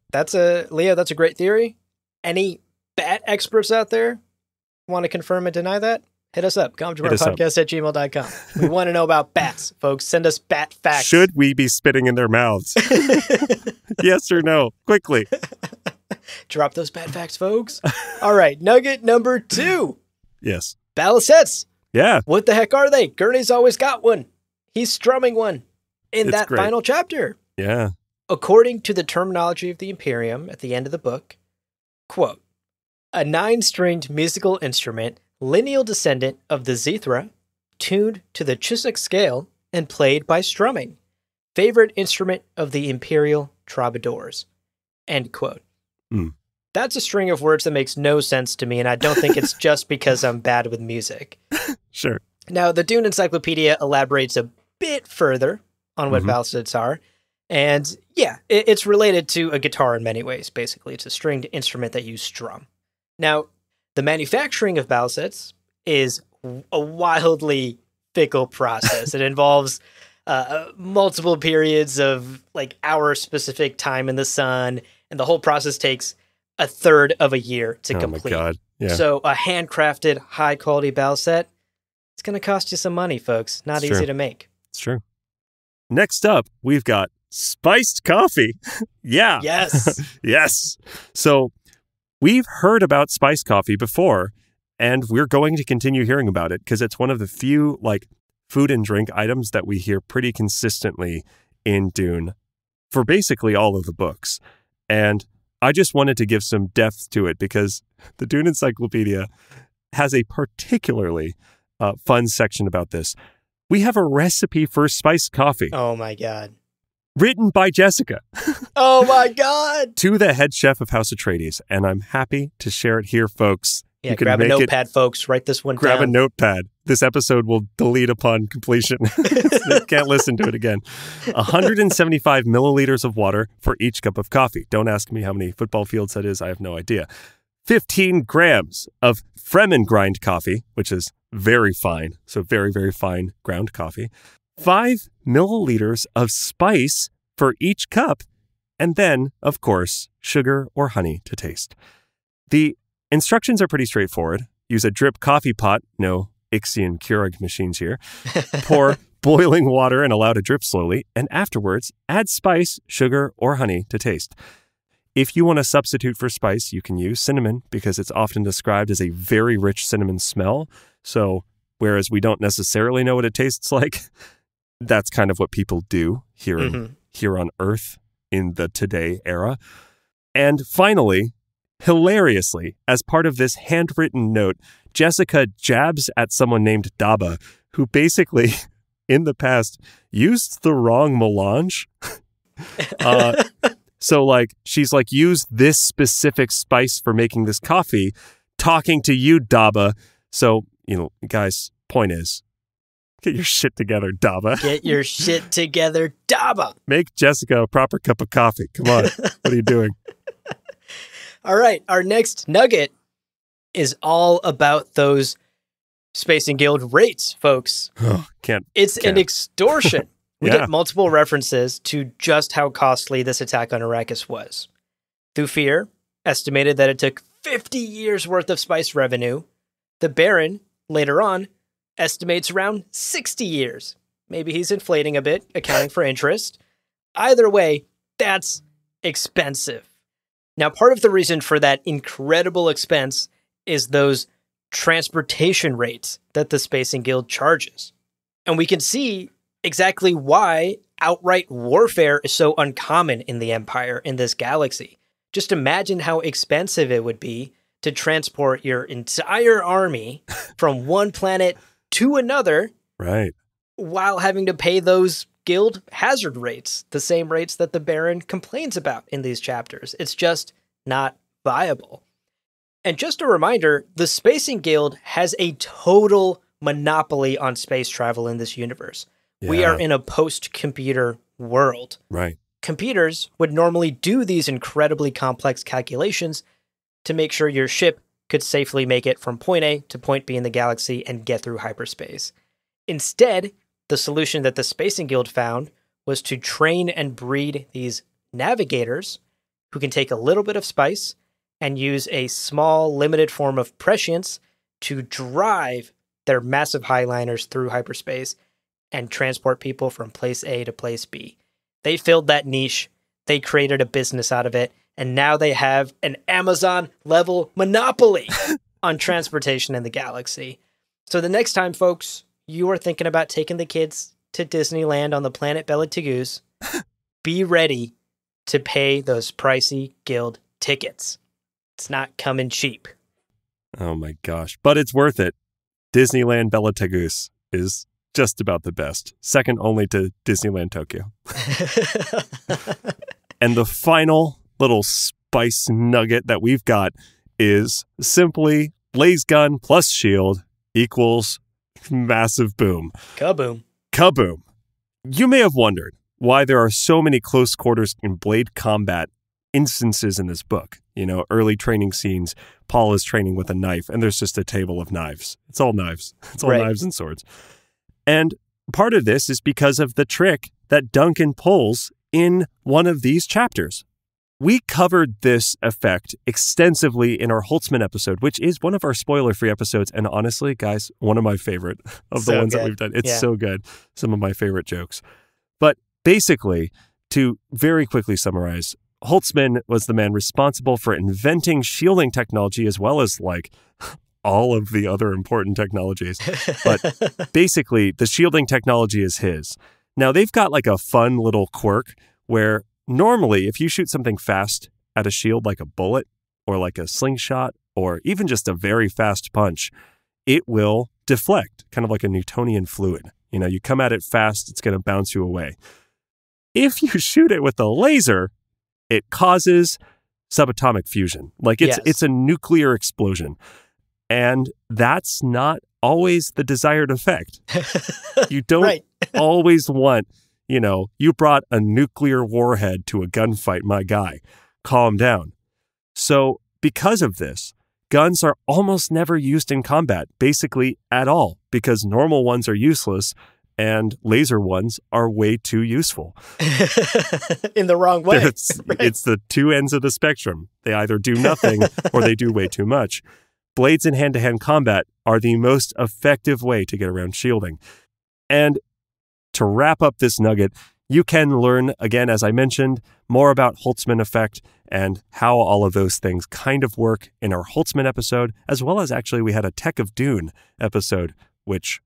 That's a, Leo, that's a great theory. Any bat experts out there want to confirm and deny that? Hit us up, gom jabbar podcast at gmail dot com. We want to know about bats, folks. Send us bat facts. Should we be spitting in their mouths? Yes or no? Quickly. Drop those bad facts, folks. All right, nugget number two. Yes. Balisets. Yeah. What the heck are they? Gurney's always got one. He's strumming one in it's that great. final chapter. Yeah. According to the terminology of the Imperium at the end of the book, quote, "A nine-stringed musical instrument, lineal descendant of the zithra, tuned to the Chiswick scale and played by strumming. Favorite instrument of the Imperial troubadours." End quote. Hmm. That's a string of words that makes no sense to me, and I don't think it's just because I'm bad with music. Sure. Now, the Dune Encyclopedia elaborates a bit further on what mm-hmm. balisets are, and yeah, it, it's related to a guitar in many ways, basically. It's a stringed instrument that you strum. Now, the manufacturing of balisets is a wildly fickle process. It involves uh, multiple periods of, like, hour-specific time in the sun, and the whole process takes a third of a year to oh complete. My God. Yeah. So a handcrafted, high-quality baliset, it's going to cost you some money, folks. Not it's easy true. to make. It's true. Next up, we've got spiced coffee. Yeah. Yes. Yes. So we've heard about spiced coffee before, and we're going to continue hearing about it because it's one of the few, like, food and drink items that we hear pretty consistently in Dune for basically all of the books. And I just wanted to give some depth to it because the Dune Encyclopedia has a particularly uh, fun section about this. We have a recipe for spiced coffee. Oh, my God. Written by Jessica. Oh, my God. To the head chef of House Atreides. And I'm happy to share it here, folks. Yeah, you can grab a notepad, it, folks. Write this one grab down. Grab a notepad. This episode will delete upon completion. You can't listen to it again. one hundred seventy-five milliliters of water for each cup of coffee. Don't ask me how many football fields that is. I have no idea. fifteen grams of Fremen grind coffee, which is very fine. So very, very fine ground coffee. five milliliters of spice for each cup. And then, of course, sugar or honey to taste. The instructions are pretty straightforward. Use a drip coffee pot. No Ixion Keurig machines here. Pour boiling water and allow to drip slowly. And afterwards, add spice, sugar, or honey to taste. If you want to substitute for spice, you can use cinnamon because it's often described as a very rich cinnamon smell. So whereas we don't necessarily know what it tastes like, that's kind of what people do here, mm-hmm. in, here on Earth in the today era. And finally, hilariously, as part of this handwritten note, Jessica jabs at someone named Daba, who basically, in the past, used the wrong melange. Uh, so, like, she's like, use this specific spice for making this coffee, talking to you, Daba. So, you know, guys, point is, get your shit together, Daba. Get your shit together, Daba. Make Jessica a proper cup of coffee. Come on. What are you doing? All right, our next nugget is all about those Spacing Guild rates, folks. Oh, can't. It's can't. an extortion. We yeah. get multiple references to just how costly this attack on Arrakis was. Thufir estimated that it took fifty years worth of spice revenue. The Baron, later on, estimates around sixty years. Maybe he's inflating a bit, accounting for interest. Either way, that's expensive. Now, part of the reason for that incredible expense is those transportation rates that the Spacing Guild charges. And we can see exactly why outright warfare is so uncommon in the Empire, in this galaxy. Just imagine how expensive it would be to transport your entire army from one planet to another, right? While having to pay those guild hazard rates, the same rates that the Baron complains about in these chapters. It's just not viable. And just a reminder, the Spacing Guild has a total monopoly on space travel in this universe. Yeah. We are in a post-computer world. Right. Computers would normally do these incredibly complex calculations to make sure your ship could safely make it from point A to point B in the galaxy and get through hyperspace. Instead, the solution that the Spacing Guild found was to train and breed these navigators who can take a little bit of spice and use a small, limited form of prescience to drive their massive highliners through hyperspace and transport people from place A to place B. They filled that niche, they created a business out of it, and now they have an Amazon-level monopoly on transportation in the galaxy. So the next time, folks, you are thinking about taking the kids to Disneyland on the planet Bella Tagoose, be ready to pay those pricey guild tickets. It's not coming cheap. Oh my gosh. But it's worth it. Disneyland Bella Tagoose is just about the best. Second only to Disneyland Tokyo. And the final little spice nugget that we've got is simply blaze gun plus shield equals massive boom. Kaboom. Kaboom. You may have wondered why there are so many close quarters in blade combat instances in this book. You know, early training scenes, Paul is training with a knife, and there's just a table of knives. It's all knives. It's all right. Knives and swords. And part of this is because of the trick that Duncan pulls in one of these chapters. We covered this effect extensively in our Holtzman episode, which is one of our spoiler-free episodes. And honestly, guys, one of my favorite of the so ones good. that we've done. It's yeah. so good. Some of my favorite jokes. But basically, to very quickly summarize, Holtzman was the man responsible for inventing shielding technology as well as, like, all of the other important technologies. But basically, the shielding technology is his. Now, they've got, like, a fun little quirk where normally if you shoot something fast at a shield, like a bullet or like a slingshot or even just a very fast punch, it will deflect, kind of like a Newtonian fluid. You know, you come at it fast, it's going to bounce you away. If you shoot it with a laser, it causes subatomic fusion. Like it's, yes. it's a nuclear explosion. And that's not always the desired effect. You don't right. always want, you know, you brought a nuclear warhead to a gunfight, my guy. Calm down. So because of this, guns are almost never used in combat, basically at all, because normal ones are useless and laser ones are way too useful. In the wrong way. It's, right. it's the two ends of the spectrum. They either do nothing or they do way too much. Blades in hand-to-hand combat are the most effective way to get around shielding. And to wrap up this nugget, you can learn, again, as I mentioned, more about Holtzman effect and how all of those things kind of work in our Holtzman episode, as well as actually we had a Tech of Dune episode, which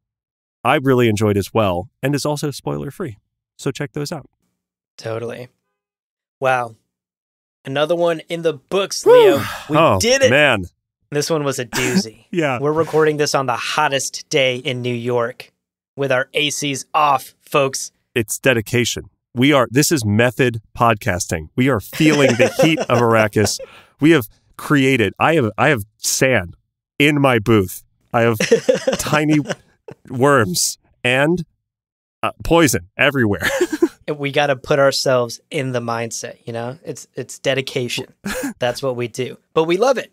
I really enjoyed as well, and is also spoiler-free. So check those out. Totally. Wow. Another one in the books, Leo. We oh, did it! man. This one was a doozy. Yeah. We're recording this on the hottest day in New York with our A Cs off, folks. It's dedication. We are, this is method podcasting. We are feeling the heat of Arrakis. We have created, I have, I have sand in my booth. I have tiny worms and uh, poison everywhere. We got to put ourselves in the mindset, you know? It's it's dedication. That's what we do. But we love it.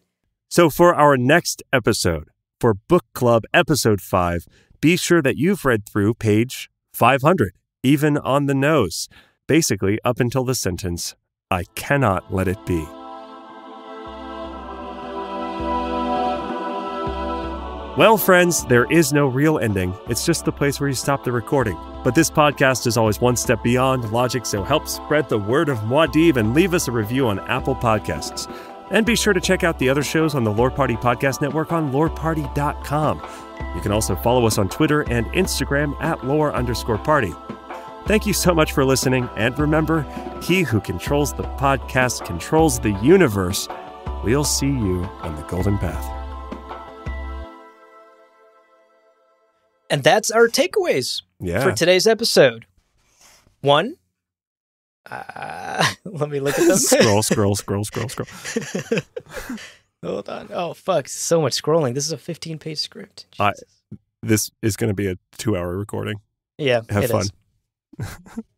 So for our next episode, for Book Club Episode five, be sure that you've read through page five hundred, even on the nose, basically up until the sentence, "I cannot let it be." Well, friends, there is no real ending. It's just the place where you stop the recording. But this podcast is always one step beyond logic, so help spread the word of Muad'Dib and leave us a review on Apple Podcasts. And be sure to check out the other shows on the Lore Party Podcast Network on lore party dot com. You can also follow us on Twitter and Instagram at lore underscore party. Thank you so much for listening, and remember, he who controls the podcast controls the universe. We'll see you on the Golden Path. And that's our takeaways yeah. for today's episode. One, uh, let me look at them. Scroll, scroll, scroll, scroll, scroll. Hold on. Oh, fuck. So much scrolling. This is a fifteen page script. I, this is going to be a two hour recording. Yeah, Have it fun. Is.